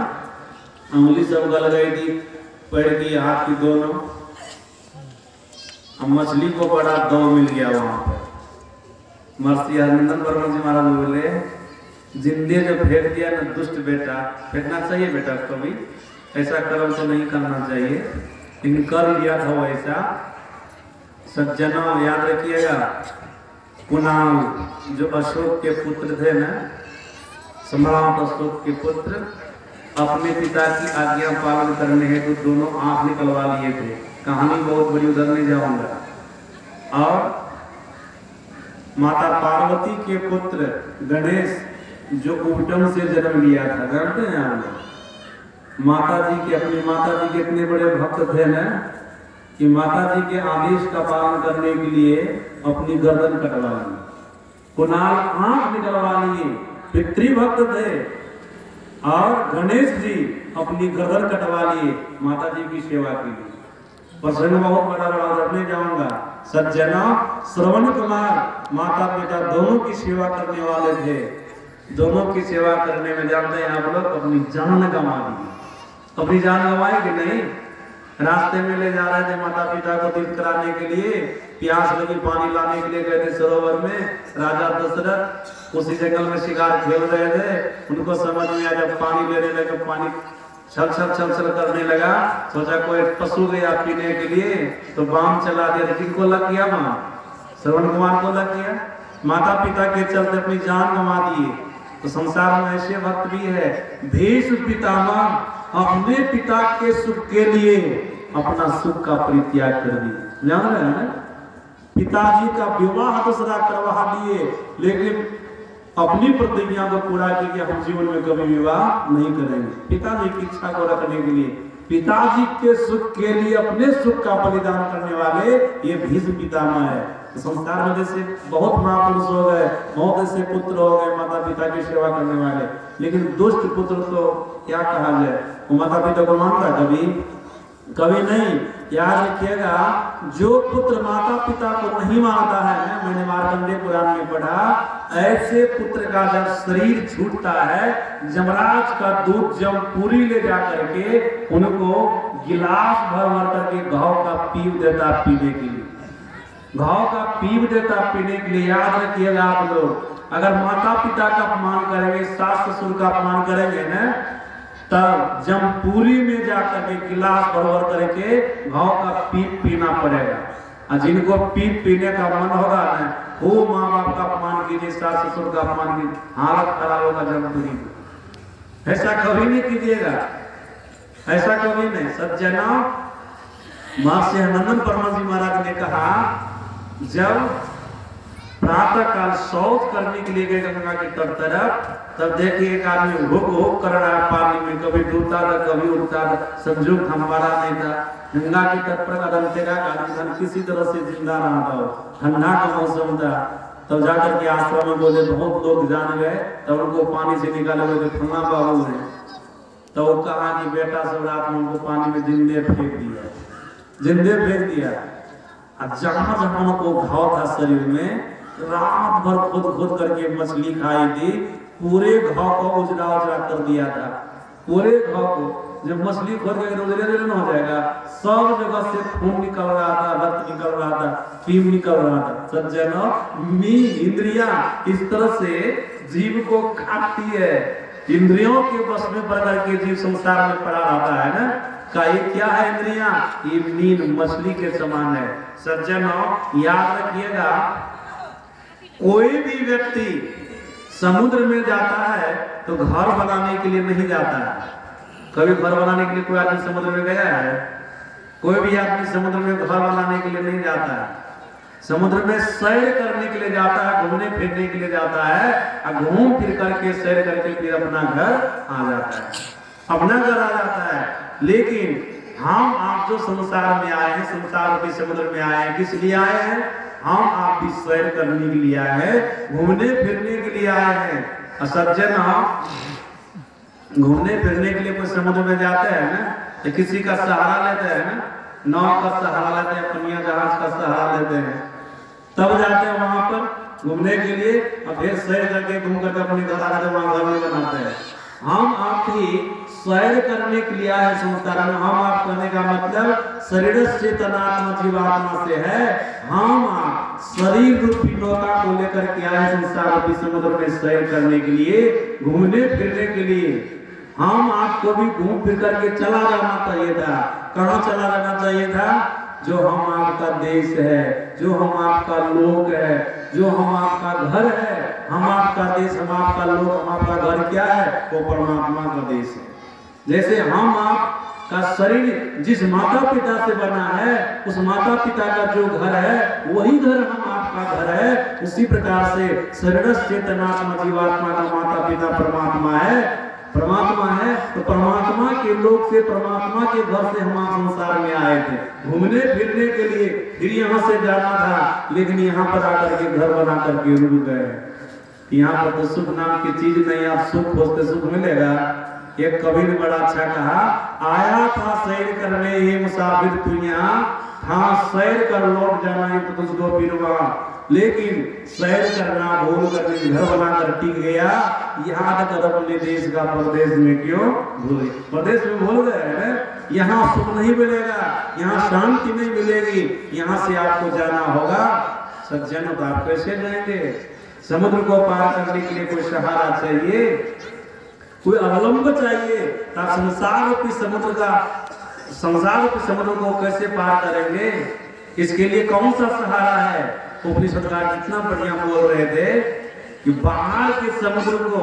उंगली सब गल गई थी, पेट की, हाथ की, दोनों। अब मछली को बड़ा दम मिल गया वहां पर। महर्षि आनंदन परमहंस महाराज बोले, जिंदे जो फेंक दिया ना दुष्ट बेटा, फेंकना चाहिए बेटा, कभी ऐसा कर्म तो नहीं करना चाहिए। इनकार किया था वैसा सज्जनों याद रखिएगा। कुणाल जो अशोक के पुत्र थे ना, सम्राट अशोक के पुत्र, अपने पिता की आज्ञा पालन करने हेतु दोनों आंख निकलवा लिए थे। कहानी बहुत बड़ी, उधर नहीं जाऊंगा। और माता पार्वती के पुत्र गणेश जो उपटन से जन्म लिया था, जानते हैं आप। माता जी के अपनी माता जी के इतने बड़े भक्त थे ना कि माता जी के आदेश का पालन करने के लिए अपनी गर्दन कटवा ली। कुणाल आंख निकलवा लिए, पितृभक्त थे। और गणेश जी अपनी गर्दन कटवा लिए, माता जी की सेवा के लिए। प्रसन्न बहुत बड़ा बड़ा रखने जाऊंगा। सज्जना श्रवण कुमार माता पिता दोनों की सेवा करने वाले थे। दोनों की सेवा करने में जानते हैं आप लोग अपनी जान गंवा दी। अपनी जान गंवाई कि नहीं? रास्ते में ले जा रहे थे माता पिता को तीर्थ कराने के लिए, प्यास लगी पानी लाने के लिए गए थे सरोवर में। राजा दशरथ उसी जंगल में शिकार खेल रहे थे। उनको समझ में आया, जब पानी लेने लगे पानी छल छल छल छल करने लगा। सोचा कोई पशु गया पीने के लिए, तो बाम चला दिया। किनको लग गया? माँ श्रवण कुमार को लग गया। माता पिता के चलते अपनी जान गंवा दिए। तो संसार में ऐसे भक्त भी है, भीष्म पितामह अपने पिता के सुख के लिए अपना सुख का परित्याग कर दिए। जान रहे हैं पिताजी का विवाह तो सदा करवा दिए, लेकिन अपनी प्रतिज्ञा को पूरा की हम जीवन में कभी विवाह नहीं करेंगे। पिताजी की इच्छा को रखने के लिए, पिताजी के सुख के लिए अपने सुख का बलिदान करने वाले ये भीष्म पितामह है। संस्कार में जैसे बहुत महापुरुष हो गए, बहुत ऐसे पुत्र हो गए माता पिता की सेवा करने वाले। लेकिन दुष्ट पुत्र तो क्या कहा जाए, वो माता पिता को मानता कभी कभी नहीं। याद रखिएगा, जो पुत्र माता पिता को नहीं मानता है, मैंने मार्कंडेय पुराण में पढ़ा, ऐसे पुत्र का जब शरीर छूटता है, जमराज का दूध जब पूरी ले जा करके उनको गिलास भर भर करके घाव का पीव देता पीने के लिए, घाव का पीव देता पीने के लिए। याद रखिएगा आप लोग, अगर माता पिता का अपमान करेंगे, सास ससुर का अपमान करेंगे ना, तब जमपूरी में जाकर के गिलास भरवर करके घाव का पीप पीना पड़ेगा। और जिनको पीप पीने का मन होगा ना, वो माँ बाप का अपमान कीजिए, सास ससुर का अपमान कीजिए, हालत खराब होगा जमपूरी में। ऐसा कभी नहीं कीजिएगा, ऐसा कभी नहीं। सज्जना माँ से हनंदन परमजी महाराज ने कहा, जब प्रातः काल शौच करने के लिए गए गंगा के तट तरफ, तब देखिए एक आदमी हुक हुक कर रहा है पानी में, कभी डूबता था कभी उठता था। संजोग हमारा नहीं था, गंगा के तट पर कदम तेरा कारण किसी तरह से जिंदा रहा था। ठंडा का मौसम था, तब जाकर के आश्रम में बोले, बहुत लोग जान गए, तब उनको पानी से निकाले। बोले फल्ला बाबू है, तो वो कहा कि बेटा सब रात में उनको पानी में जिंदे फेंक दिया, जिंदे फेंक दिया। जहां जहां को घाव था शरीर में, रात भर खुद खुद करके मछली खाई थी, पूरे घाव को उजड़ा उजड़ा कर दिया था। पूरे घाव को जब मछली खोद के उजले उजले हो जाएगा, सब जगह से खून निकल रहा था, रक्त निकल रहा था, पीम निकल रहा था। सज्जनों, मी इंद्रिया इस तरह से जीव को काटती है। इंद्रियों के बस में प्रकार के जीव संसार में पड़ा रहता है ना। का ये क्या है इंद्रिया? ये मीन मछली के समान है। सज्जनों, याद रखिएगा, कोई भी व्यक्ति समुद्र में जाता है तो घर बनाने के लिए नहीं जाता है। कभी घर बनाने के लिए कोई आदमी समुद्र में गया है? कोई भी आदमी समुद्र में घर बनाने के लिए नहीं जाता है। समुद्र में सैर करने के लिए जाता है, घूमने फिरने के लिए जाता है, और घूम फिर करके सैर करके फिर अपना घर आ जाता है, अपना घर आ जाता है। लेकिन हम आप जो संसार में आए हैं, संसार के समुद्र में आए हैं, किस लिए आए हैं? हम आप भी सैर करने के लिए आए हैं, घूमने फिरने के लिए आए हैं। सज्जन, हम घूमने फिरने के लिए कोई समुद्र में जाते हैं ना, तो किसी का सहारा लेते हैं ना, नाव का सहारा लेते हैं, पनिया जहाज का सहारा लेते हैं, तब जाते हैं वहां पर घूमने के लिए। और फिर सैर करके घूम करके अपने घर आते वहां घर में बनाते हैं। हम आप ही सैर करने के लिए आए संसार में। हम आप करने का मतलब शरीर चेतनात्मा जीवात्मा से है। हम आप शरीर रूपी नौका को लेकर के आए संसार रूपी समुद्र में सैर करने के लिए, घूमने फिरने के लिए। हम आपको भी घूम फिर करके चला जाना चाहिए था। कहाँ चला जाना चाहिए था? जो हम आपका देश है, जो हम आपका लोक है, जो हम आपका घर है, हम आपका देश, हम आपका लोक, हम आपका घर क्या है? वो परमात्मा का देश है। जैसे हम आप का शरीर जिस माता पिता से बना है, उस माता पिता का जो घर है वही घर हम आपका घर है। उसी प्रकार से शरीरस चेतनात्मा जीवात्मा का माता पिता परमात्मा है, परमात्मा है। तो परमात्मा के लोक से, परमात्मा के घर से हम संसार में आए थे घूमने फिरने के लिए। फिर यहाँ से जाना था, लेकिन यहाँ पर आकर के घर बना करके रुक गए। यहाँ पर तो सुख नाम की चीज नहीं। आप सुख खोजते सुख मिलेगा? एक कवि ने बड़ा अच्छा कहा, आया था सैर करने ये मुसाफिर तू यहाँ, हाँ सैर कर लौट जाना ये तुझको फिरवा। लेकिन सैर करना भूल कर घर बनाकर टिक गया, याद कर अपने देश का प्रदेश में क्यों भूले? प्रदेश में भूल गए हैं। यहाँ सुख नहीं मिलेगा, यहाँ शांति नहीं मिलेगी। यहाँ से आपको जाना होगा। सज्जन, तो आप कैसे जाएंगे? समुद्र को पार करने के लिए कोई सहारा चाहिए, कोई अवलंब चाहिए। तब संसार की समुद्र का संसार की समुद्र को कैसे पार करेंगे? इसके लिए कौन सा सहारा है? उपनिषद का कितना बढ़िया बोल रहे थे कि बाहर के समुद्र को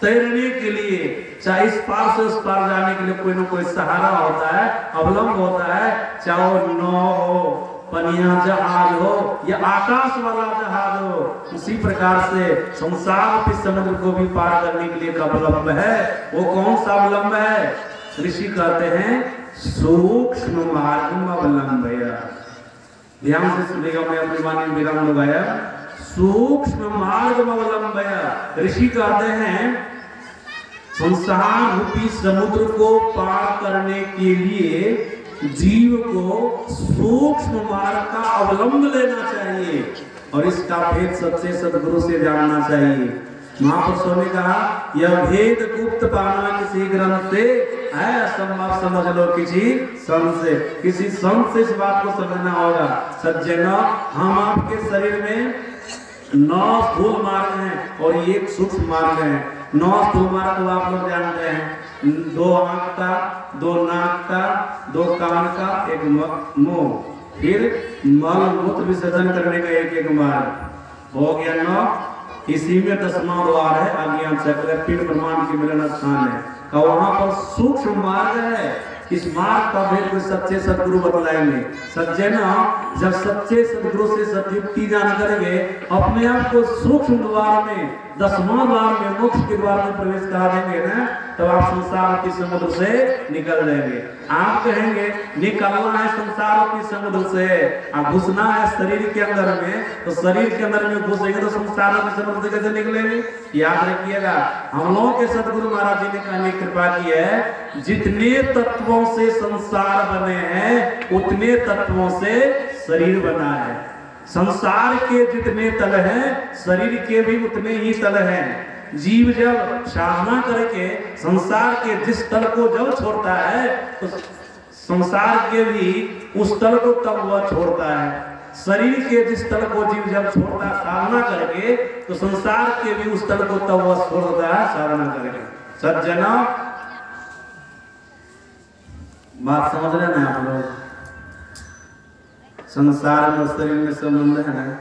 तैरने के लिए, चाहे इस पार से उस पार जाने के लिए कोई ना कोई सहारा होता है, अवलंब होता है। चाहे वो नाव हो, पनिया जहाज हो, या आकाश वाला जहाज हो। उसी प्रकार से संसार के समुद्र को भी पार करने के लिए एक अवलंब है। वो कौन सा अवलंब है? ऋषि कहते हैं सूक्ष्म मार्गम अवलंब। ध्यान से सुनेगा, मैं अपनी वाणी में विराम लगाया। सूक्ष्म मार्गम अवलंब। ऋषि कहते हैं संसार रूपी समुद्र को पार करने के लिए जीव को सूक्ष्म मार्ग का अवलंब लेना चाहिए, और इसका भेद सबसे सदगुरु से जानना चाहिए। महापुरुषों ने कहा, यह भेद गुप्त पाना किसी ग्रंथ से है असंभव, समझ लो किसी संत से। किसी संत से इस बात को समझना होगा। सज्जनों, हम आपके शरीर में नौ स्थूल मार्ग हैं और एक सूक्ष्म मार्ग है। नौ स्थूल मार्ग को आप लोग जानते हैं, दो आंख का, दो नाक का, दो कान का, एक मुंह, फिर मल मूत्र विसर्जन करने का एक एक मार्ग हो गया नौ। इसी में दसवां द्वार है अज्ञान चक्र, पिंड ब्रह्मांड के मिलन स्थान है का, वहाँ पर सूक्ष्म मार्ग है। इस मार्ग का भेद सच्चे सदगुरु बतलाएंगे। सच्चे ना, जब सच्चे सदगुरु से सदयुक्ति जान करेंगे, अपने आप को सूक्ष्म द्वार में, दसवां द्वार में, मोक्ष के द्वार में प्रवेश करा देंगे ना, तब तो आप संसार के समुद्र से निकल जाएंगे। आप कहेंगे निकलना है संसार के समुद्र से, आप घुसना है शरीर के अंदर में, तो शरीर के अंदर में घुसेंगे तो संसार के समुद्र से कैसे निकलेंगे? याद रखिएगा, हम लोगों के सदगुरु महाराज जी ने कहने की कृपा की है, जितने तत्वों से संसार बने हैं उतने तत्वों से शरीर बना है। संसार के जितने तल हैं शरीर के भी उतने ही तल हैं। जीव जब साधना करके संसार के जिस तल को जब छोड़ता है, तो संसार के भी उस तल को तब वह छोड़ता है। शरीर के जिस तल को जीव जब छोड़ता साधना करके, तो संसार के भी उस तल को तब वह छोड़ता है साधना करके। सज्जना, बात समझ रहे ना आप लोग? संसार में शरीर में संबंध है।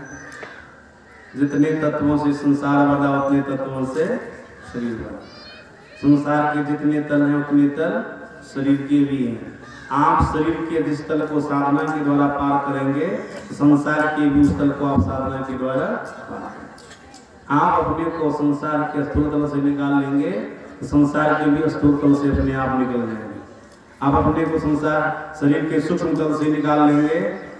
जितने तत्वों से संसार बना उतने तत्वों से शरीर बना। संसार के जितने तल हैं उतने तल शरीर के भी हैं। आप शरीर के जिस तल को साधना के द्वारा पार करेंगे, संसार के भी उस तल को आप साधना के द्वारा पार करेंगे। आप अपने को संसार के स्थूल तल से निकाल लेंगे, संसार के भी स्थूल तल से अपने आप निकल जाएंगे। आप अपने को संसार शरीर के सूक्ष्म तल से निकाल लेंगे,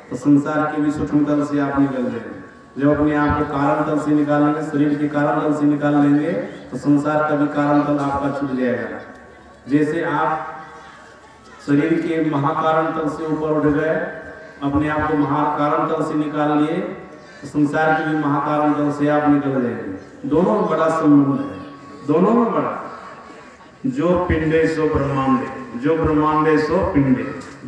तो संसार के भी सूक्ष्म तल से आप निकल जाएंगे। जब अपने आप को कारण तल से निकाल लेंगे, शरीर के कारण तल से निकाल लेंगे, तो संसार का भी कारण तल आपका छूट जाएगा। जैसे आप शरीर के महाकारण तल से ऊपर उठ गए, अपने आप को महाकारण तल से निकाल लिए, तो संसार के भी महाकारण तल से आप निकल जाएंगे। दोनों में बड़ा संबंध है, दोनों में बड़ा। जो पिंडे सो ब्रह्मांडे, जो ब्रह्मांडे सो पिंडे,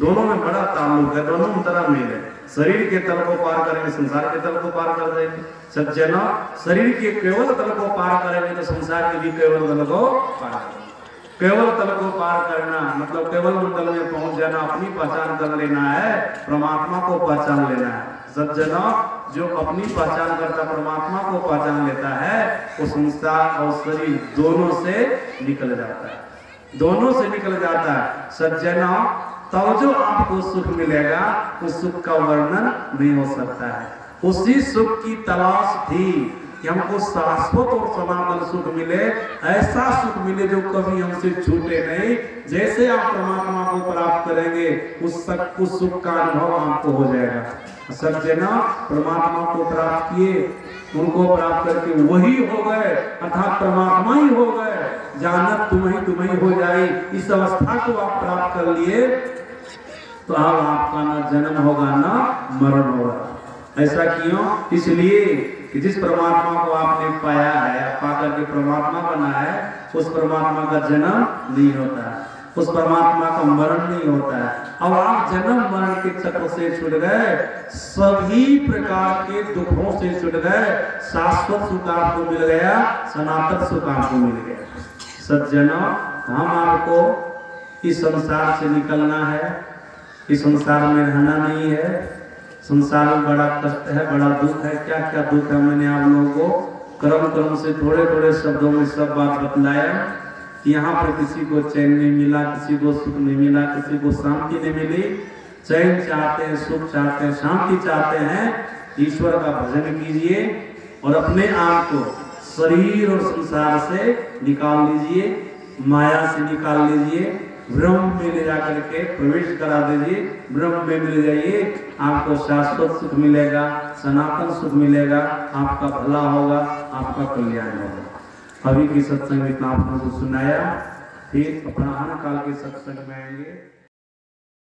दोनों में बड़ा ताल्लुक है, दोनों में तरह मेल है। शरीर के तल को पार करेंगे, संसार के तल को पार कर देंगे। सज्जना, शरीर के केवल तल को पार करेंगे, तो संसार के भी केवल तल को पार करेंगे। केवल तल को पार करना मतलब केवल मंडल में पहुंच जाना, अपनी पहचान कर लेना है, परमात्मा को पहचान लेना है। सज्जनों, जो अपनी पहचान करता परमात्मा को पहचान लेता है वो संसार और शरीर दोनों से निकल जाता है, दोनों से निकल जाता है। सज्जनों, तो जो आपको सुख मिलेगा उस सुख का वर्णन नहीं हो सकता है। उसी सुख की तलाश थी कि हमको शाश्वत और सनातन सुख मिले, ऐसा सुख मिले जो कभी हमसे छूटे नहीं। जैसे आप परमात्मा को प्राप्त करेंगे उस सब उस सुख का अनुभव आपको हो जाएगा। सज्जनों, परमात्मा को प्राप्त किए, उनको प्राप्त करके वही हो गए अर्थात परमात्मा ही हो गए। जानत तुम्हें तुम्हें हो जाए, इस अवस्था को आप प्राप्त कर लिए तो अब आपका ना जन्म होगा ना मरण होगा। ऐसा क्यों? इसलिए कि जिस परमात्मा को आपने पाया है, पा करके परमात्मा बना है, उस परमात्मा का जन्म नहीं होता है, उस परमात्मा का मरण नहीं होता है। अब आप जन्म मरण के चक्र से छूट गए, सभी प्रकार के दुखों से छूट गए, शाश्वत सुख आपको मिल गया, सनातन सुख आपको मिल गया। सज्जनों, हम आपको इस संसार से निकलना है, इस संसार में रहना नहीं है। संसार में बड़ा कष्ट है, बड़ा दुख है। क्या क्या दुख है मैंने आप लोगों को क्रम क्रम से थोड़े थोड़े शब्दों में सब बात बतलाया। यहाँ पर किसी को चैन नहीं मिला, किसी को सुख नहीं मिला, किसी को शांति नहीं मिली। चैन चाहते हैं, सुख चाहते हैं, शांति चाहते हैं, ईश्वर का भजन कीजिए और अपने आप को शरीर और संसार से निकाल लीजिए, माया से निकाल लीजिए, ब्रह्म में ले जाकर के प्रवेश करा दीजिए। ब्रह्म में मिल जाइए, आपको शाश्वत सुख मिलेगा, सनातन सुख मिलेगा, आपका भला होगा, आपका कल्याण होगा। अभी के सत्संग में इतना आपको सुनाया, फिर अपराह्न काल के सत्संग में आएंगे।